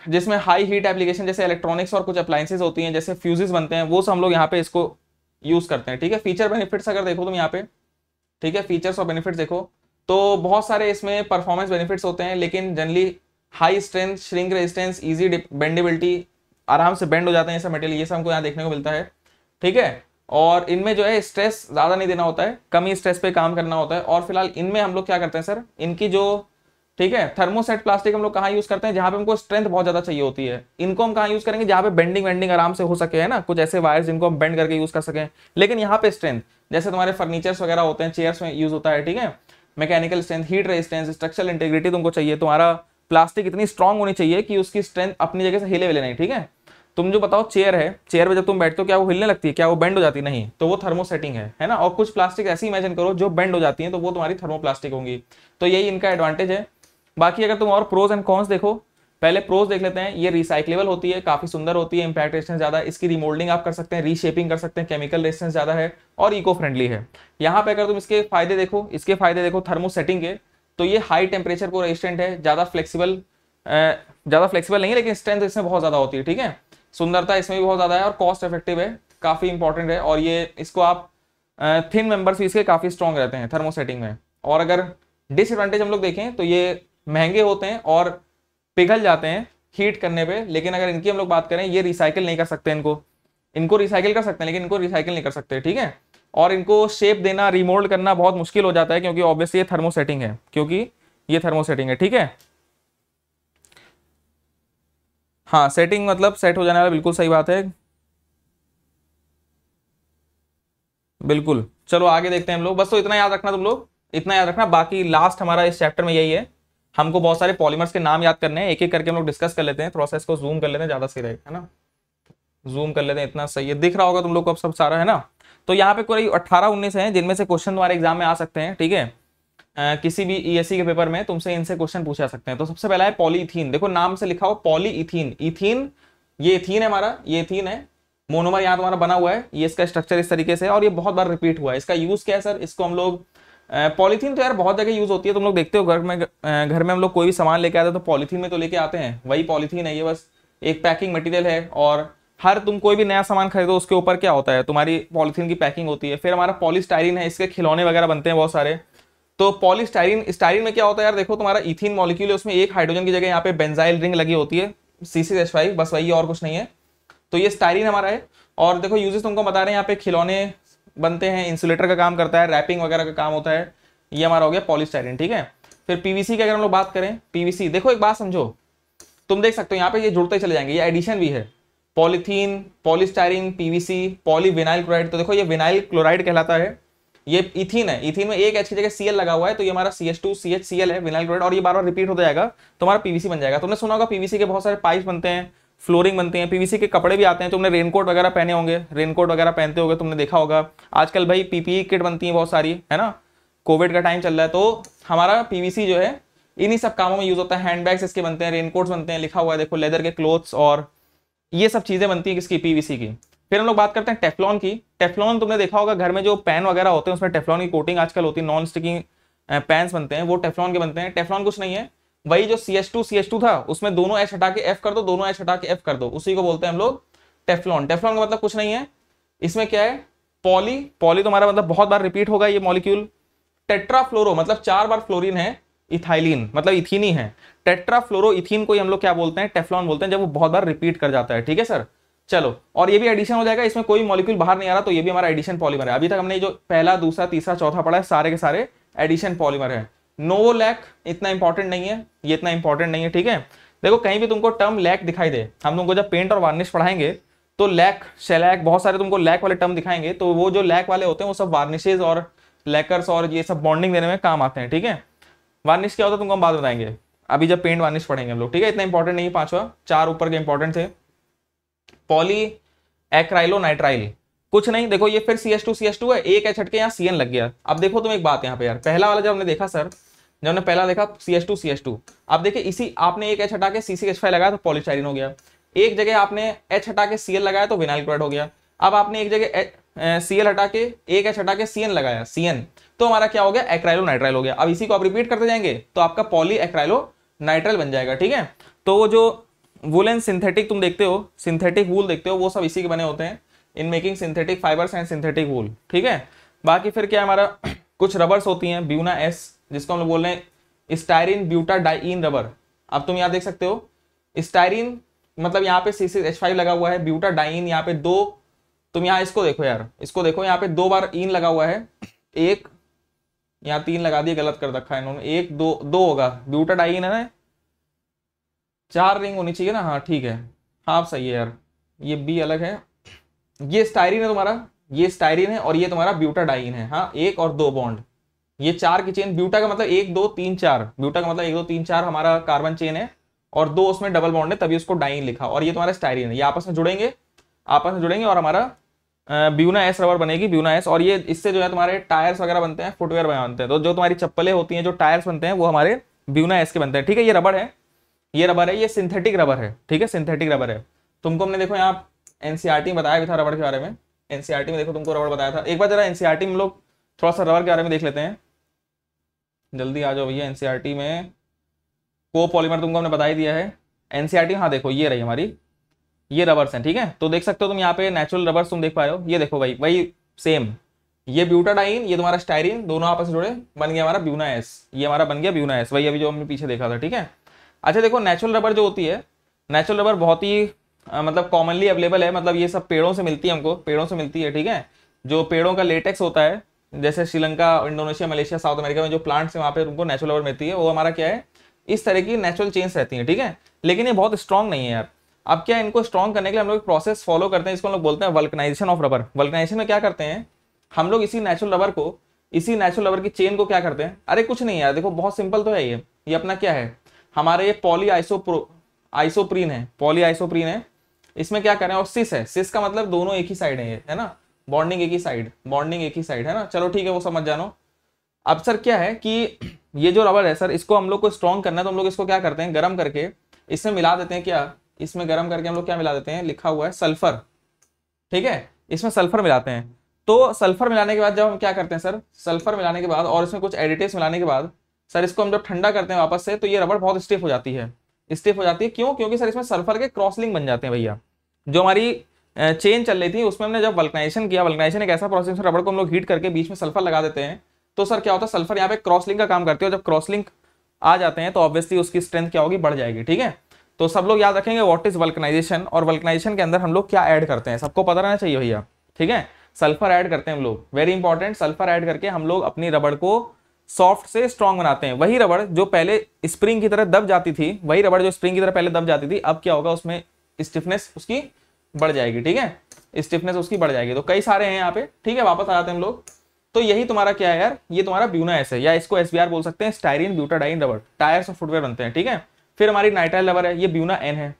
जिसमें हाई हीट एप्लीकेशन जैसे इलेक्ट्रॉनिक्स और कुछ अप्लायंसेज होती हैं, जैसे फ्यूजेस बनते हैं, वो सब हम लोग यहाँ पे इसको यूज करते हैं, ठीक है। फीचर बेनिफिट्स अगर देखो तुम यहाँ पे, ठीक है, फीचर्स और बेनिफिट्स देखो तो बहुत सारे इसमें परफॉर्मेंस बेनिफिट्स होते हैं, लेकिन generally high strength, shrink resistance, easy bendability, आराम से बेंड हो जाते हैं सब मटेरियल, ये सब हमको यहाँ देखने को मिलता है, ठीक है। और इनमें जो है स्ट्रेस ज़्यादा नहीं देना होता है, कम ही स्ट्रेस पे काम करना होता है। और फिलहाल इनमें हम लोग क्या करते हैं सर, इनकी जो ठीक है। थर्मोसेट प्लास्टिक हम लोग कहाँ यूज करते हैं, जहां पे हमको स्ट्रेंथ बहुत ज्यादा चाहिए होती है। इनको हम कहाँ यूज करेंगे, जहां पे बेंडिंग वेंडिंग आराम से हो सके, है ना, कुछ ऐसे वायर्स जिनको हम बेंड करके यूज कर सकें। लेकिन यहाँ पे स्ट्रेंथ जैसे तुम्हारे फर्नीचर्स वगैरह होते हैं, चेयर्स में यूज होता है, ठीक है। Mechanical strength, heat resistance, structural integrity तुमको चाहिए। तुम्हारा प्लास्टिक इतनी स्ट्रांग होनी चाहिए कि उसकी स्ट्रेंथ अपनी जगह से हिले विले नहीं, ठीक है। तुम जो बताओ चेयर है, चेयर पे जब तुम बैठते हो क्या वो हिलने लगती है, क्या वो बेंड हो जाती नहीं, तो वो थर्मोसेटिंग है ना। और कुछ प्लास्टिक ऐसी इमेजिन करो जो बेंड हो जाती है, तो वो तुम्हारी थर्मोप्लास्टिक होंगी। तो यही इनका एडवांटेज है। बाकी अगर तुम और प्रोज एंड कॉन्स देखो, पहले प्रोज देख लेते हैं। ये रिसाइक्लेबल होती है, काफी सुंदर होती है, इंपैक्ट रेजिस्टेंस ज्यादा, इसकी रिमोल्डिंग आप कर सकते हैं, रीशेपिंग कर सकते हैं, केमिकल रेजिस्टेंस ज्यादा है और इको फ्रेंडली है। यहाँ पे अगर तुम इसके फायदे देखो, इसके फायदे देखो थर्मोसेटिंग के, तो ये हाई टेम्परेचर को रेजिस्टेंट है, ज्यादा फ्लेक्सिबल नहीं है, लेकिन स्ट्रेंथ इसमें बहुत ज्यादा होती है, ठीक है। सुंदरता इसमें भी बहुत ज्यादा है और कॉस्ट इफेक्टिव है, काफी इंपॉर्टेंट है। और ये इसको आप थिन मेंबर्स इसके काफी स्ट्रांग रहते हैं थर्मोसेटिंग में। और अगर डिसएडवांटेज हम लोग देखें तो ये महंगे होते हैं और पिघल जाते हैं हीट करने पे। लेकिन अगर इनकी हम लोग बात करें, ये रिसाइकिल नहीं कर सकते, इनको रिसाइकिल कर सकते हैं लेकिन इनको रिसाइकिल नहीं कर सकते, ठीक है। और इनको शेप देना, रिमोल्ड करना बहुत मुश्किल हो जाता है, क्योंकि ऑब्वियसली ये थर्मोसेटिंग है, ठीक है। हाँ, सेटिंग मतलब सेट हो जाने वाला, बिल्कुल सही बात है, बिल्कुल। चलो आगे देखते हैं हम लोग। बस तो इतना याद रखना तुम लोग, इतना याद रखना। बाकी लास्ट हमारा इस चैप्टर में यही है, हमको बहुत सारे पॉलीमर्स के नाम याद करने हैं, एक एक करके हम लोग डिस्कस कर लेते हैं। थोड़ा सा इसको जूम कर लेते हैं, ज्यादा सही रहेगा, है ना। जूम कर लेते हैं, इतना सही है, दिख रहा होगा तुम लोग को अब सब सारा, है ना। तो यहाँ पे कोई 18-19 है जिनमें से क्वेश्चन तुम्हारे एग्जाम में आ सकते हैं, ठीक है। किसी भी ESE के पेपर में तुमसे इनसे क्वेश्चन पूछा सकते हैं। तो सबसे पहला है पॉलीइथीन। देखो नाम से लिखा हो पॉलीइथीन, इथीन, ये इथीन है हमारा, ये इथीन है, मोनोमर यहाँ तुम्हारा बना हुआ है, ये इसका स्ट्रक्चर इस तरीके से है और ये बहुत बार रिपीट हुआ है। इसका यूज क्या है सर, इसको हम लोग पॉलीथीन तो यार बहुत जगह यूज होती है, तुम लोग देखते हो घर में हम लोग कोई भी सामान लेके आते हैं तो पॉलीथीन में तो लेके आते हैं, वही पॉलीथीन है, ये बस एक पैकिंग मटेरियल है। और हर तुम कोई भी नया सामान खरीदो उसके ऊपर क्या होता है, तुम्हारी पॉलीथीन की पैकिंग होती है। फिर हमारा पॉलीस्टायरीन है, इसके खिलौने वगैरह बनते हैं बहुत सारे। तो स्टायरीन में क्या होता है यार, देखो तुम्हारा इथीन मॉलिक्यूल है, उसमें एक हाइड्रोजन की जगह यहाँ पे बेंजाइल रिंग लगी होती है C6H5, बस वही और कुछ नहीं है। तो ये स्टायरीन हमारा है। और देखो यूजेस तुमको बता रहे हैं, यहाँ पे खिलौने बनते हैं, इंसुलेटर का काम करता है, रैपिंग वगैरह का काम होता है। ये हमारा हो गया पॉलीस्टायरीन, ठीक है। फिर PVC की अगर हम लोग बात करें, PVC देखो एक बात समझो, तुम देख सकते हो यहाँ पे ये जुड़ते चले जाएंगे, ये एडिशन भी है, polythene, polystyrene, PVC, polyvinyl chloride. तो देखो ये विनाइल क्लोराइड कहलाता है, ये इथीन है, इथीन में एक H की जगह CL लगा हुआ है, तो ये हमारा CH2CHCl है, विनाइल क्लोराइड। और ये बार बार रिपीट होता जाएगा, तुम्हारा PVC बन जाएगा। तुमने सुना होगा PVC के बहुत सारे पाइप बनते हैं, फ्लोरिंग बनते हैं, PVC के कपड़े भी आते हैं, तुमने रेनकोट वगैरह पहने होंगे, रेनकोट वगैरह पहनते होगे, तुमने देखा होगा। आजकल भाई PPE किट बनती है बहुत सारी, है ना, कोविड का टाइम चल रहा है। तो हमारा PVC जो है इन्हीं सब कामों में यूज होता है, हैंडबैग्स इसके बनते हैं, रेनकोट्स बनते हैं, लिखा हुआ है देखो, लेदर के क्लोथ्स, और ये सब चीजें बनती है किसकी, PVC की। फिर हम लोग बात करते हैं टेफ्लॉन की। टेफ्लॉन तुमने देखा होगा घर में जो पैन वगैरह होते हैं उसमें टेफ्लॉन की कोटिंग आजकल होती है, नॉन स्टिकिंग पैन्स बनते हैं, वो टेफ्लॉन के बनते हैं। टेफ्लॉन कुछ नहीं है, वही जो CH2 था उसमें दोनों H हटा के F कर दो, दोनों H हटा के F कर दो, उसी को बोलते हैं हम लोग टेफ्लॉन। टेफ्लॉन का मतलब कुछ नहीं है, इसमें क्या है, पॉली तुम्हारा मतलब बहुत बार रिपीट होगा ये मॉलिक्यूल। टेट्राफ्लोरो मतलब चार बार फ्लोरीन है, इथाइलिन मतलब इथीन ही है, टेट्राफ्लोरो इथीन को हम लोग क्या बोलते हैं, टेफ्लॉन बोलते हैं, जब वो बहुत बार रिपीट कर जाता है, ठीक है सर। चलो, और ये भी एडिशन हो जाएगा, इसमें कोई मॉलिक्यूल बाहर नहीं आ रहा, तो ये भी हमारा एडिशन पॉलीमर है। अभी तक हमने जो पहला, दूसरा, तीसरा, चौथा पढ़ा है, सारे के सारे एडिशन पॉलीमर है। नोवो लैक इतना इंपॉर्टेंट नहीं है, ये इतना इंपॉर्टेंट नहीं है, ठीक है। देखो कहीं भी तुमको टर्म लैक दिखाई दे, हम तुमको जब पेंट और वार्निश पढ़ाएंगे तो लैक, शेलैक, बहुत सारे तुमको लैक वाले टर्म दिखाएंगे, तो वो जो लैक वाले होते हैं वो सब वार्निशेज और लैकर्स और ये सब बॉन्डिंग देने में काम आते हैं, ठीक है। वार्निश क्या होता है तुमको हम बाद में बताएंगे, अभी जब पेंट वार्निश पढ़ेंगे हम लोग, ठीक है। इतना इंपॉर्टेंट नहीं है, पांचवा, चार ऊपर के इंपॉर्टेंट थे। पॉलीएक्राइलोनाइट्राइल कुछ नहीं, देखो ये फिर CH2 है, एक H हटके यहाँ CN लग गया। अब देखो तुम एक बात यहाँ पे यार, पहला वाला जब हमने देखा सर, जब हमने पहला देखा CH2, अब देखिए इसी आपने एक H हटा के C6H5 लगाया तो पॉलीस्टायरीन हो गया, एक जगह आपने H हटा के CL लगाया तो विनाइल क्लोराइड हो गया, अब आपने एक जगह CL हटा के एक H हटा के CN लगाया, CN, तो हमारा क्या हो गया, एक्राइलोनाइट्राइल हो गया। अब इसी को आप रिपीट करते जाएंगे तो आपका पॉलीएक्राइलोनाइट्राइल बन जाएगा, ठीक है। तो वो जो वुलन सिंथेटिक तुम देखते हो, सिंथेटिक वूल देखते हो, वो सब इसी के बने होते हैं, in making synthetic fibres and synthetic wool, ठीक है। बाकी फिर क्या हमारा कुछ रबर्स होती हैं, Buna-S जिसको हम लोग बोल रहे हैं स्टायरीन ब्यूटाडाइन रबर। अब तुम यहाँ देख सकते हो स्टायरीन मतलब यहाँ पे C6H5 लगा हुआ है, ब्यूटाडाइन यहाँ पे दो, तुम यहाँ इसको देखो यार, इसको देखो यहाँ पे दो बार इन लगा हुआ है, एक यहाँ 3 लगा दिए, गलत कर रखा है इन्होंने। 1 2 2 होगा। ब्यूटाडाइन है ना, 4 रिंग होनी चाहिए ना। हाँ ठीक है, हाँ सही है यार। ये बी अलग है, ये स्टाइरिन है तुम्हारा, ये स्टाइरिन है और ये तुम्हारा ब्यूटाडाइन है। हाँ 1 और 2 बॉन्ड, ये 4 की चेन। ब्यूटा का मतलब 1 2 3 4, ब्यूटा का मतलब 1 2 3 4 हमारा कार्बन चेन है और 2 उसमें डबल बॉन्ड है, तभी उसको डाइन लिखा। और ये तुम्हारा स्टाइरिन है, ये आपस में जुड़ेंगे, आपस में जुड़ेंगे और हमारा Buna-S रबर बनेगी, Buna-S। और ये इससे जो है तुम्हारे टायर्स वगैरह बनते हैं, फुटवेयर बनते हैं। तो जो तुम्हारी चप्पलें होती हैं, जो टायर्स बनते हैं, वो हमारे Buna-S के बनते हैं। ठीक है, ये रबर है, ये रबर है, ये सिंथेटिक रबर है। ठीक है, सिंथेटिक रबर है। तुमको हमने देखो यहाँ एनसीईआरटी में बताया भी था रबर के बारे में। एनसीईआरटी में देखो तुमको रबर बताया था। एक बार जरा एनसीईआरटी में लोग थोड़ा सा रबर के बारे में देख लेते हैं, जल्दी आ जाओ भैया। एनसीईआरटी में कोपॉलीमर तुमको हमने बता ही दिया है। एनसीईआरटी हाँ देखो, ये रही हमारी, ये रबर्स हैं। ठीक है, तो देख सकते हो तुम यहाँ पे नेचुरल रबर्स तुम देख पा रहे हो। ये देखो भाई, वही सेम, ये ब्यूटाडाइन, ये तुम्हारा स्टाइरिन, दोनों आपस में जुड़े, बन गया हमारा Buna-S। ये हमारा बन गया Buna-S, वही अभी जो हमने पीछे देखा था। ठीक है, अच्छा देखो नेचुरल रबर जो होती है, नेचुरल रबर बहुत ही मतलब कॉमनली अवेलेबल है। मतलब ये सब पेड़ों से मिलती है, हमको पेड़ों से मिलती है। ठीक है, जो पेड़ों का लेटेक्स होता है, जैसे Sri Lanka, Indonesia, Malaysia, South America में जो प्लांट्स हैं, वहाँ पे उनको नेचुरल रबर मिलती है। वो हमारा क्या है, इस तरह की नेचुरल चेन्स रहती है। ठीक है, लेकिन ये बहुत स्ट्रॉन्ग नहीं है यार। अब क्या, इनको स्ट्रॉन्ग करने के लिए हम लोग एक प्रोसेस फॉलो करते हैं, इसको हम लोग बोलते हैं वल्कनाइजेशन ऑफ रबर। वल्कनाइजेशन में क्या करते हैं हम लोग, इसी नेचुरल रबर को, इसी नेचुरल रबर की चेन को क्या करते हैं, अरे कुछ नहीं यार, देखो बहुत सिंपल तो है ये अपना क्या है हमारे, ये पॉली आइसोप्रीन है, पॉली आइसोप्रीन है। इसमें क्या करें, और सिस है, सिस का मतलब दोनों एक ही साइड है, ये है ना, बॉन्डिंग एक ही साइड, बॉन्डिंग एक ही साइड है ना। चलो ठीक है, वो समझ जानो। अब सर क्या है कि ये जो रबर है सर, इसको हम लोग को स्ट्रॉन्ग करना है, तो हम लोग इसको क्या करते हैं, गर्म करके इसमें मिला देते हैं। क्या इसमें गर्म करके हम लोग क्या मिला देते हैं, लिखा हुआ है सल्फर। ठीक है, इसमें सल्फर मिलाते हैं। तो सल्फर मिलाने के बाद जब हम क्या करते हैं सर, सल्फर मिलाने के बाद और इसमें कुछ एडिटिव्स मिलाने के बाद सर, इसको हम जब ठंडा करते हैं वापस से, तो ये रबर बहुत स्टिफ हो जाती है। स्टिफ हो जाती है क्यों, क्योंकि सर इसमें सल्फर के क्रॉसलिंग बन जाते हैं भैया। जो हमारी चेन चल रही थी उसमें हमने जब वल्कनाइजेशन किया, वल्कनाइजेशन एक ऐसा प्रोसेस है, रबर को हम लोग हीट करके बीच में सल्फर लगा देते हैं। तो सर क्या होता है, सल्फर यहाँ पे क्रॉसलिंग का काम करते हो। जब क्रॉसलिंग आ जाते हैं तो ऑब्वियसली उसकी स्ट्रेंथ क्या होगी, बढ़ जाएगी। ठीक है, तो सब लोग याद रखेंगे व्हाट इज वल्कनाइजेशन, और वल्कनाइजेशन के अंदर हम लोग क्या ऐड करते हैं, सबको पता रहना चाहिए भैया। ठीक है, सल्फर ऐड करते हैं हम लोग, वेरी इंपॉर्टेंट। सल्फर ऐड करके हम लोग अपनी रबड़ को सॉफ्ट से स्ट्रॉन्ग बनाते हैं। वही रबड़ जो पहले स्प्रिंग की तरह दब जाती थी, वही रबड़ जो स्प्रिंग की तरह पहले दब जाती थी, अब क्या होगा, उसमें स्टिफनेस उसकी बढ़ जाएगी। ठीक है, स्टिफनेस उसकी बढ़ जाएगी। तो कई सारे हैं यहाँ पे। ठीक है, वापस आ जाते हैं हम लोग। तो यही तुम्हारा क्या है यार, ये तुम्हारा Buna-S है, या इसको SBR बोल सकते हैं, स्टाइरिन ब्यूटाडाइन रबर, टायर्स और फुटवेयर बनते हैं। ठीक है, फिर हमारी नाइट्राइल रबर है, ये Buna-N है।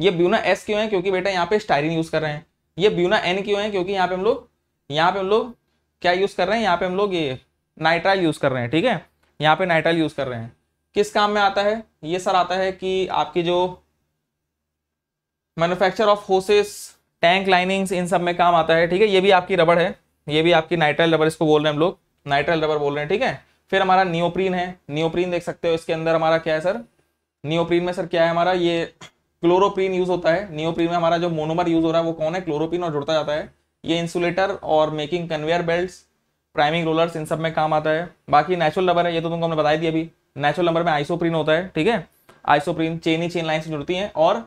ये Buna-S क्यों है, क्योंकि बेटा यहाँ पे स्टाइरिन यूज कर रहे हैं। ये Buna-N क्यों है, क्योंकि यहाँ पे हम लोग, यहाँ पे हम लोग क्या यूज कर रहे हैं, यहाँ पे हम लोग ये नाइट्राइल यूज कर रहे हैं। ठीक है, यहाँ पे नाइट्राइल यूज कर रहे हैं। किस काम में आता है ये सर, आता है कि आपकी जो manufacture of hoses, tank linings, इन सब में काम आता है। ठीक है, ये भी आपकी रबर है, ये भी आपकी नाइट्राइल रबर, इसको बोल रहे हैं हम लोग, नाइट्राइल रबर बोल रहे हैं। ठीक है, फिर हमारा नियोप्रीन है, नियोप्रीन देख सकते हो, इसके अंदर हमारा क्या है सर, नियोप्रीन में सर क्या है हमारा, ये क्लोरोप्रीन यूज होता है। नियोप्रीन में हमारा जो मोनोमर यूज हो रहा है वो कौन है, क्लोरोप्रीन, और जुड़ता जाता है। ये इंसुलेटर और making conveyor belts, priming rollers, इन सब में काम आता है। बाकी नेचुरल रबर है, ये तो तुमको हमने बताई दी अभी। नेचुरल रबर में आइसोप्रीन होता है। ठीक है, आइसोप्रीन चेन ही चेन लाइन से जुड़ती है, और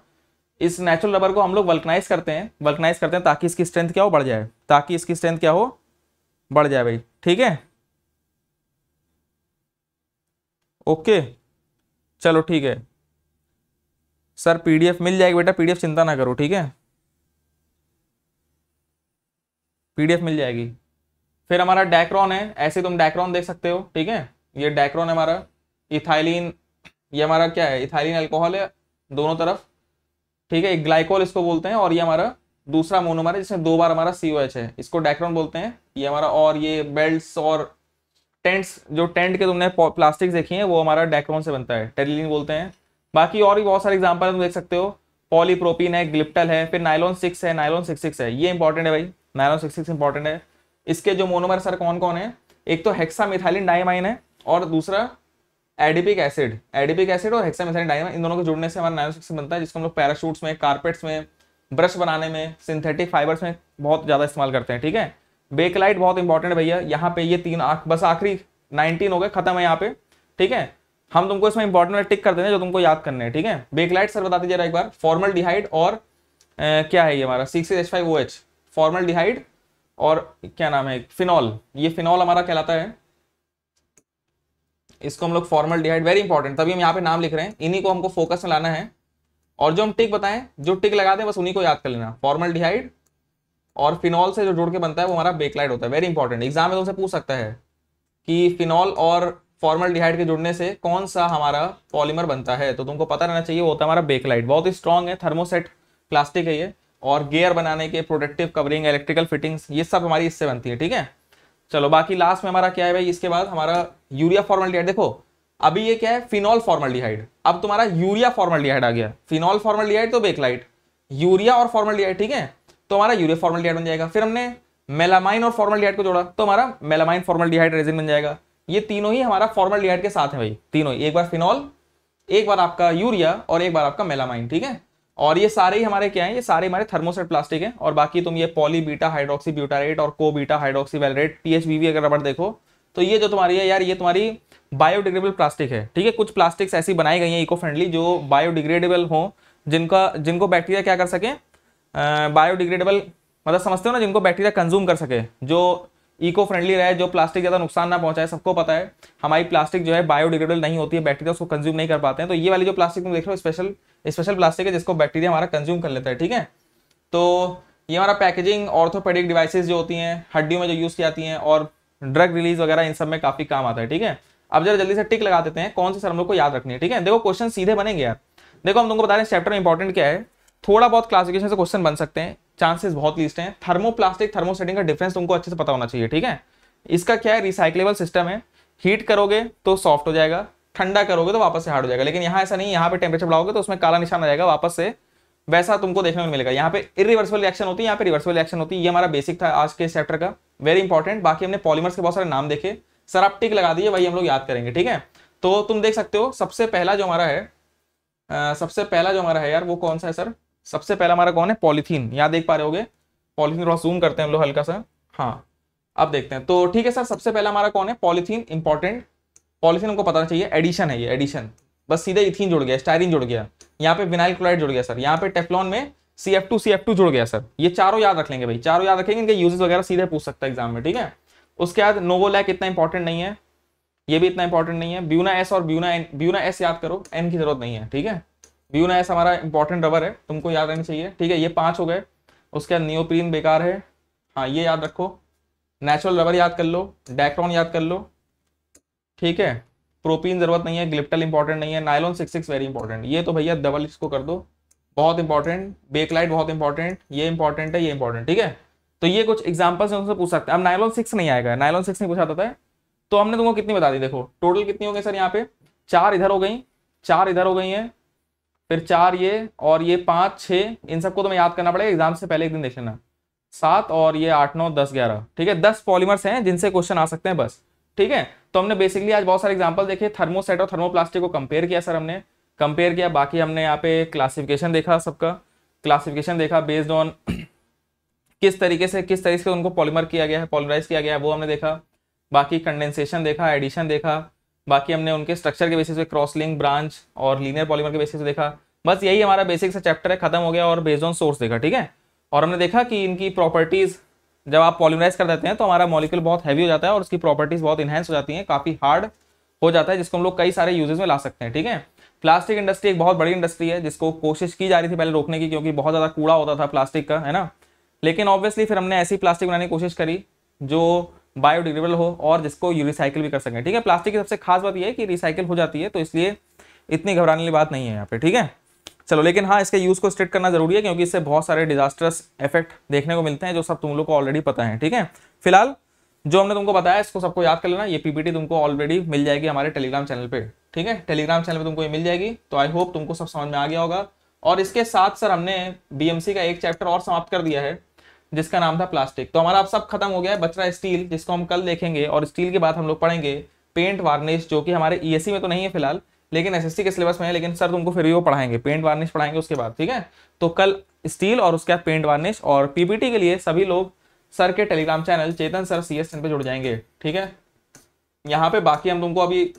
इस नेचुरल रबर को हम लोग वल्कनाइज करते हैं, वल्कनाइज करते हैं ताकि इसकी स्ट्रेंथ क्या हो, बढ़ जाए, ताकि इसकी स्ट्रेंथ क्या हो, बढ़ जाए भाई। ठीक है, ओके चलो ठीक है सर, पीडीएफ मिल जाएगी बेटा, पीडीएफ चिंता ना करो। ठीक है, पीडीएफ मिल जाएगी। फिर हमारा डैक्रॉन है, ऐसे तुम डैक्रॉन देख सकते हो। ठीक है, ये डैक्रॉन है हमारा। इथाइलिन, ये हमारा क्या है, इथाइलिन अल्कोहल है दोनों तरफ। ठीक है, एक ग्लाइकोल इसको बोलते हैं, और ये हमारा दूसरा मोनोमर है जिसमें 2 बार हमारा COH है, इसको डैक्रॉन बोलते हैं। ये हमारा, और ये बेल्ट्स और टेंट्स, जो टेंट के तुमने प्लास्टिक्स देखी हैं, वो हमारा डैक्रॉन से बनता है, टेरिलिन बोलते हैं। बाकी और भी बहुत सारे एग्जाम्पल है, तुम देख सकते हो, पॉलीप्रोपीन है, ग्लिप्टल है, फिर नाइलॉन 6 है, नाइलॉन 6,6 है, ये इंपॉर्टेंट है भाई, नाइलॉन 6,6 इंपॉर्टेंट है। इसके जो मोनोमर सर कौन कौन है, एक तो हेक्सामेथिलीन डायमाइन है, और दूसरा एडिपिक एसिड, एडिपिक एसिड और हेक्सामेथिलीन डायमाइन, इन दोनों के जुड़ने से हमारा नाइलॉन 6 बनता है, जिसको हम लोग पैराशूट्स में, कारपेट्स में, ब्रश बनाने में, सिंथेटिक फाइबर्स में बहुत ज़्यादा इस्तेमाल करते हैं। ठीक है, बेकलाइट बहुत इंपॉर्टेंट है भैया। यहाँ पे ये 3 बस आखिरी 19 हो गए, खत्म है यहाँ पे। ठीक है, हम तुमको इसमें इंपॉर्टेंट टिक कर देने जो तुमको याद करने हैं। ठीक है, बेकलाइट सर बता दीजिए जरा एक बार, फॉर्मलडिहाइड और क्या है ये हमारा 6,6H5OH, फॉर्मलडिहाइड और क्या नाम है फिनॉल, ये फिनॉल हमारा कहलाता है, इसको हम लोग फॉर्मल्डिहाइड, वेरी इंपॉर्टेंट, तभी हम यहाँ पे नाम लिख रहे हैं, इन्हीं को हमको फोकस में लाना है। और जो हम टिक बताएं, जो टिक लगाते हैं बस उन्हीं को याद कर लेना, फॉर्मल्डिहाइड और फिनॉल से जो जोड़ के बनता है वो हमारा बेकलाइट होता है, वेरी इंपॉर्टेंट। एग्जाम में तुमसे पूछ सकता है कि फिनॉल और फॉर्मल्डिहाइड के जुड़ने से कौन सा हमारा पॉलीमर बनता है, तो तुमको पता रहना चाहिए, वो होता है हमारा बेकलाइट। बहुत ही स्ट्रॉन्ग है, थर्मोसेट प्लास्टिक है ये, और गेयर बनाने के, प्रोटेक्टिव कवरिंग, इलेक्ट्रिकल फिटिंग्स, ये सब हमारी इससे बनती है, ठीक है। चलो बाकी लास्ट में हमारा क्या है भाई, इसके बाद हमारा यूरिया फॉर्मल्डिहाइड। देखो अभी ये क्या है, फिनॉल फॉर्मल्डिहाइड, अब तुम्हारा यूरिया फॉर्मल्डिहाइड आ गया, फिनॉल फॉर्मल्डिहाइड तो बेकलाइट, यूरिया और फॉर्मल्डिहाइड, ठीक है, तो हमारा यूरिया फॉर्मल्डिहाइड बन जाएगा। फिर हमने मेलामाइन और फॉर्मल्डिहाइड को जोड़ा तो हमारा मेलामाइन फॉर्मल्डिहाइड रेजिन बन जाएगा। ये तीनों ही हमारा फॉर्मल्डिहाइड के साथ है भाई, तीनों ही, एक बार फिनॉल, एक बार आपका यूरिया और एक बार आपका मेलामाइन, ठीक है। और ये सारे ही हमारे क्या हैं, ये सारे हमारे थर्मोसेट प्लास्टिक हैं। और बाकी तुम ये पॉली बीटा हाइड्रोक्सी ब्यूटारेट और को बीटा हाइड्रोक्सी वेलरेट, पीएचबीवी अगर रबड़ देखो तो ये जो तुम्हारी है यार, ये तुम्हारी बायोडिग्रेडेबल प्लास्टिक है, ठीक है। कुछ प्लास्टिक्स ऐसी बनाई गई हैं इको फ्रेंडली जो बायोडिग्रेडेबल हो, जिनको बैक्टीरिया क्या कर सके, बायोडिग्रेडेबल मतलब समझते हो ना, जिनको बैक्टीरिया कंज्यूम कर सके, जो इको फ्रेंडली रहे, जो प्लास्टिक ज़्यादा नुकसान ना पहुंचाए। सबको पता है हमारी प्लास्टिक जो है बायोडिग्रेडेबल नहीं होती है, बैक्टीरिया उसको कंज्यूम नहीं कर पाते हैं। तो ये वाली जो प्लास्टिक तुम देख रहे हो स्पेशल प्लास्टिक है जिसको बैक्टीरिया हमारा कंज्यूम कर लेता है, ठीक है। तो ये हमारा पैकेजिंग, ऑर्थोपेडिक डिवाइसेज जो होती हैं हड्डियों में जो यूज़ की जाती हैं, और ड्रग रिलीज वगैरह, इन सब में काफ़ी काम आता है, ठीक है। अब जरा जल्दी से टिक लगा देते हैं कौन से सर हम लोग को याद रखनी है, ठीक है। देखो क्वेश्चन सीधे बनेंगे यार, देखो हम तुमको बता रहे हैं चैप्टर में इंपॉर्टेंट क्या है, थोड़ा बहुत क्लासिफिकेशन से क्वेश्चन बन सकते हैं, चांसेस बहुत लीस्ट हैं। थर्मोप्लास्टिक थर्मोसेटिंग का डिफरेंस तुमको अच्छे से पता होना चाहिए, ठीक है। इसका क्या है, रिसाइक्लेबल सिस्टम है, हीट करोगे तो सॉफ्ट हो जाएगा, ठंडा करोगे तो वापस से हार्ड हो जाएगा। लेकिन यहाँ ऐसा नहीं, यहाँ पे टेम्परेचर बढ़ाओगे तो उसमें काला निशान आ जाएगा वापस से, वैसा तुमको देखने को मिलेगा। यहाँ पे इरिवर्सिबल रिएक्शन होती है, यहाँ पे रिवर्सिबल रिएक्शन होती है। ये हमारा बेसिक था आज के चैप्टर का, वेरी इंपॉर्टेंट। बाकी हमने पॉलीमर्स के बहुत सारे नाम देखे, सर आप टिक लगा दिए, वही हम लोग याद करेंगे, ठीक है। तो तुम देख सकते हो सबसे पहला जो हमारा है यार वो कौन सा है सर, सबसे पहला हमारा कौन है, पॉलीथीन। यहाँ देख पा रहे होगे पॉलीथीन, थोड़ा जूम करते हैं हम लोग हल्का सा, हाँ अब देखते हैं। तो ठीक है सर, सबसे पहला हमारा कौन है, पॉलीथीन। इंपॉर्टेंट, पॉलीथीन हमको पता चाहिए, एडिशन है ये, एडिशन। बस सीधे इथीन जुड़ गया, स्टायरीन जुड़ गया, यहाँ पे विनाइल क्लोराइड जुड़ गया सर, यहाँ पे टेफ्लॉन में CF2 जुड़ गया सर। ये चारों याद रख लेंगे भाई, चारों याद रखेंगे, इनके यूजेस वगैरह सीधे पूछ सकता है एग्जाम में, ठीक है। उसके बाद नोवोलैक इतना इंपॉर्टेंट नहीं है, ये भी इतना इंपॉर्टेंट नहीं है। Buna-S और Buna-N, Buna-S याद करो, N की जरूरत नहीं है, ठीक है। Buna-S हमारा इंपॉर्टेंट रबर है, तुमको याद रखना चाहिए, ठीक है। ये 5 हो गए। उसके बाद नियोप्रीन बेकार है, हाँ ये याद रखो। नेचुरल रबर याद कर लो, डैक्रॉन याद कर लो, ठीक है। प्रोपीन जरूरत नहीं है, ग्लिप्टल इंपॉर्टेंट नहीं है, नायलॉन 6,6 वेरी इंपॉर्टेंट। ये तो भैया डबल इसको कर दो, बहुत इंपॉर्टेंट। बेकलाइट बहुत इंपॉर्टेंट, ये इंपॉर्टेंट है, ये इंपॉर्टेंट, ठीक है। तो ये कुछ एग्जाम्पल्स उनसे पूछ सकते हैं। अब नायलॉन 6 नहीं आएगा, नायलॉन 6 नहीं पूछा जाता है। तो हमने तुमको कितनी बता दी, देखो टोटल कितनी हो गई सर, यहाँ पे 4 इधर हो गई, 4 इधर हो गई हैं, फिर 4 ये और ये 5 6, इन सबको तुम्हें याद करना पड़ेगा, एग्जाम से पहले एक दिन देख लेना। 7 और ये 8 9 10 11, ठीक है। 10 पॉलीमर्स हैं जिनसे क्वेश्चन आ सकते हैं बस, ठीक है। तो हमने बेसिकली आज बहुत सारे एग्जाम्पल देखे, थर्मोसेट और थर्मोप्लास्टिक को कंपेयर किया सर, हमने कंपेयर किया। बाकी हमने यहाँ पे क्लासिफिकेशन देखा, सबका क्लासिफिकेशन देखा बेस्ड ऑन किस तरीके से उनको पॉलीमर किया गया है, पॉलीमराइज किया गया है, वो हमने देखा। बाकी कंडेंसेशन देखा, एडिशन देखा, बाकी हमने उनके स्ट्रक्चर के बेसिस पे क्रॉस लिंक, ब्रांच और लीनियर पॉलीमर के बेसिस पे देखा। बस यही हमारा बेसिक सा चैप्टर है, खत्म हो गया। और बेस्ड ऑन सोर्स देखा, ठीक है। और हमने देखा कि इनकी प्रॉपर्टीज़, जब आप पॉलीमराइज कर देते हैं तो हमारा मॉलिक्यूल बहुत हैवी हो जाता है और उसकी प्रॉपर्टीज़ बहुत इन्हेंस हो जाती हैं, काफ़ी हार्ड हो जाता है, जिसको हम लोग कई सारे यूजेस में ला सकते हैं, ठीक है। प्लास्टिक इंडस्ट्री एक बहुत बड़ी इंडस्ट्री है जिसको कोशिश की जा रही थी पहले रोकने की, क्योंकि बहुत ज़्यादा कूड़ा होता था प्लास्टिक का, है ना। लेकिन ऑब्वियसली फिर हमने ऐसी प्लास्टिक बनाने की कोशिश करी जो बायोडिग्रेडेबल हो और जिसको रिसाइकिल भी कर सकें, ठीक है। प्लास्टिक की सबसे खास बात यह है कि रिसाइकिल हो जाती है, तो इसलिए इतनी घबराने वाली बात नहीं है यहाँ पे, ठीक है। चलो लेकिन हाँ, इसके यूज़ को स्ट्रिक्ट करना जरूरी है क्योंकि इससे बहुत सारे डिजास्टर्स इफेक्ट देखने को मिलते हैं, जो सब तुम लोग को ऑलरेडी पता है, ठीक है। फिलहाल जो हमने तुमको बताया इसको सबको याद कर लेना। ये PPT तुमको ऑलरेडी मिल जाएगी हमारे टेलीग्राम चैनल पर, ठीक है। टेलीग्राम चैनल पर तुमको ये मिल जाएगी, तो आई होप तुमको सब समझ में आ गया होगा। और इसके साथ सर हमने BMC का एक चैप्टर और समाप्त कर दिया है जिसका नाम था प्लास्टिक। तो हमारा अब सब खत्म हो गया है, बच रहा है स्टील, जिसको हम कल देखेंगे। और स्टील के बाद हम लोग पढ़ेंगे पेंट वार्निश, जो कि हमारे ESE में तो नहीं है फिलहाल, लेकिन SSC के सिलेबस में है। लेकिन सर तुमको फिर भी वो पढ़ाएंगे, पेंट वार्निश पढ़ाएंगे उसके बाद, ठीक है। तो कल स्टील और उसके बाद पेंट वार्निश। और PPT के लिए सभी लोग सर के Telegram channel Chetan sir CSN पर जुड़ जाएंगे, ठीक है। यहाँ पे बाकी हम तुमको अभी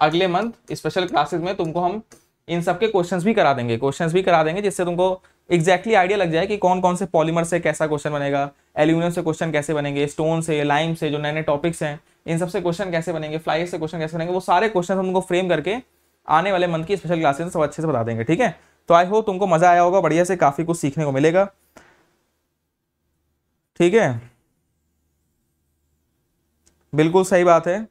अगले मंथ स्पेशल क्लासेस में तुमको हम इन सब के क्वेश्चंस भी करा देंगे, जिससे तुमको एग्जैक्टली आइडिया लग जाए कि कौन कौन से पॉलीमर से कैसा क्वेश्चन बनेगा, एल्यूमिनियम से क्वेश्चन कैसे बनेंगे, स्टोन से, लाइम से, जो नए नए टॉपिक्स हैं इन सबसे क्वेश्चन कैसे बनेंगे, फ्लाइज से क्वेश्चन कैसे बनेंगे, वो सारे क्वेश्चन हम उनको फ्रेम करके आने वाले मंथ की स्पेशल क्लासेस सब अच्छे से बता देंगे। ठीक है, तो आई होप तुमको मजा आया होगा, बढ़िया से काफी कुछ सीखने को मिलेगा। ठीक है, बिल्कुल सही बात है।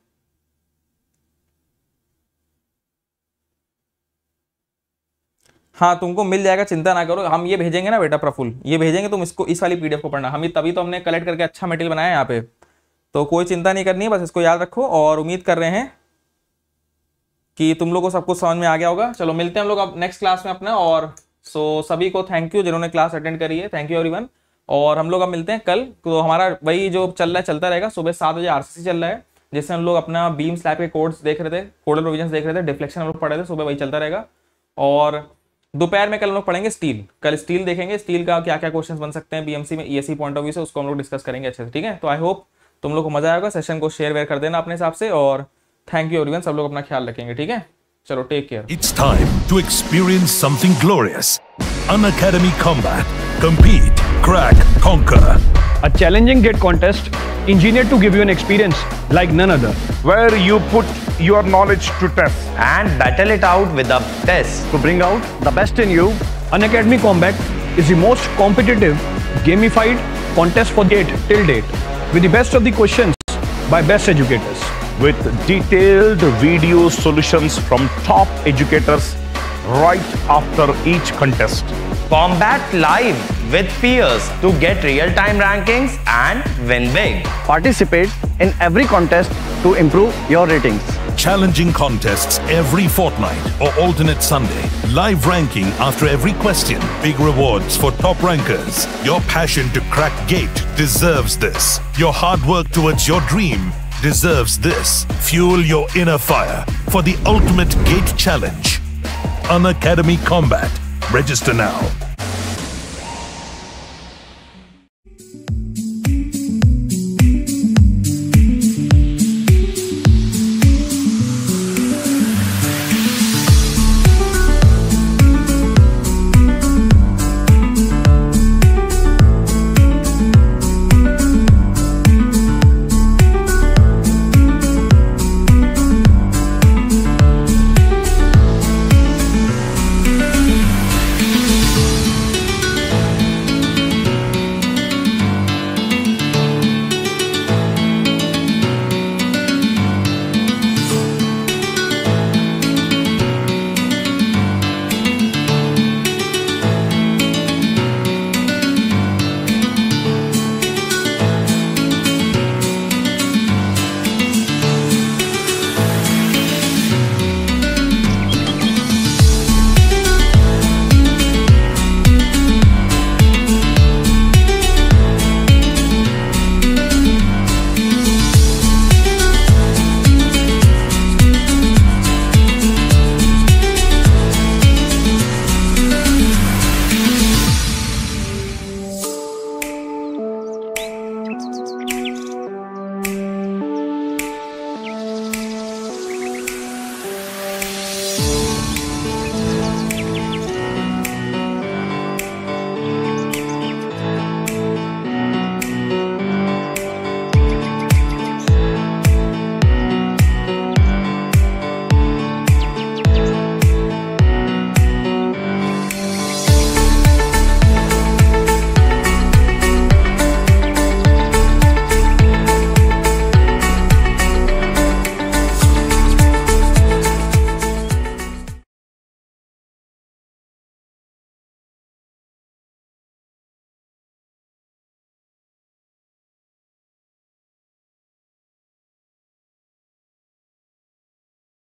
हाँ, तुमको मिल जाएगा, चिंता ना करो। हम ये भेजेंगे ना बेटा प्रफुल, ये भेजेंगे, तुम इसको इस वाली पीडीएफ को पढ़ना। हम तभी तो हमने कलेक्ट करके अच्छा मटेरियल बनाया है यहाँ पे, तो कोई चिंता नहीं करनी है, बस इसको याद रखो। और उम्मीद कर रहे हैं कि तुम लोगों को सब कुछ समझ में आ गया होगा। चलो मिलते हैं हम लोग अब नेक्स्ट क्लास में अपना। और सभी को थैंक यू जिन्होंने क्लास अटेंड करी है, थैंक यू एवरीवन। और हम लोग अब मिलते हैं कल, तो हमारा वही जो चल रहा है चलता रहेगा। सुबह 7 बजे आरसीसी चल रहा है, जैसे हम लोग अपना बीम स्लैब के कोड्स देख रहे थे, कोडल प्रोविजन देख रहे थे, डिफ्लेक्शन हम लोग पढ़ रहे थे, सुबह वही चलता रहेगा। और दोपहर में कल हम लोग पढ़ेंगे स्टील, कल स्टील देखेंगे, स्टील का क्या क्या क्वेश्चंस बन सकते हैं बीएमसी में ईएससी पॉइंट ऑफ व्यू से, उसको हम लोग डिस्कस करेंगे अच्छे से। ठीक है, तो आई होप तुम लोग को मजा आएगा। सेशन को शेयर वेयर कर देना अपने हिसाब से। और थैंक यू एवरीवन, सब लोग अपना ख्याल रखेंगे। ठीक है, चलो take care. It's time to experience something glorious. Unacademy combat, compete, crack, conquer. A challenging GATE contest engineered to give you an experience like none other, where you put your knowledge to test and battle it out with a test to bring out the best in you. Unacademy Combat is the most competitive gamified contest for GATE till date, with the best of the questions by best educators, with detailed video solutions from top educators right after each contest. Combat live with peers to get real-time rankings and win big. Participate in every contest to improve your ratings. Challenging contests every fortnight or alternate Sunday. Live ranking after every question. Big rewards for top rankers. Your passion to crack GATE deserves this. Your hard work towards your dream deserves this. Fuel your inner fire for the ultimate GATE challenge. Unacademy Combat. Register now.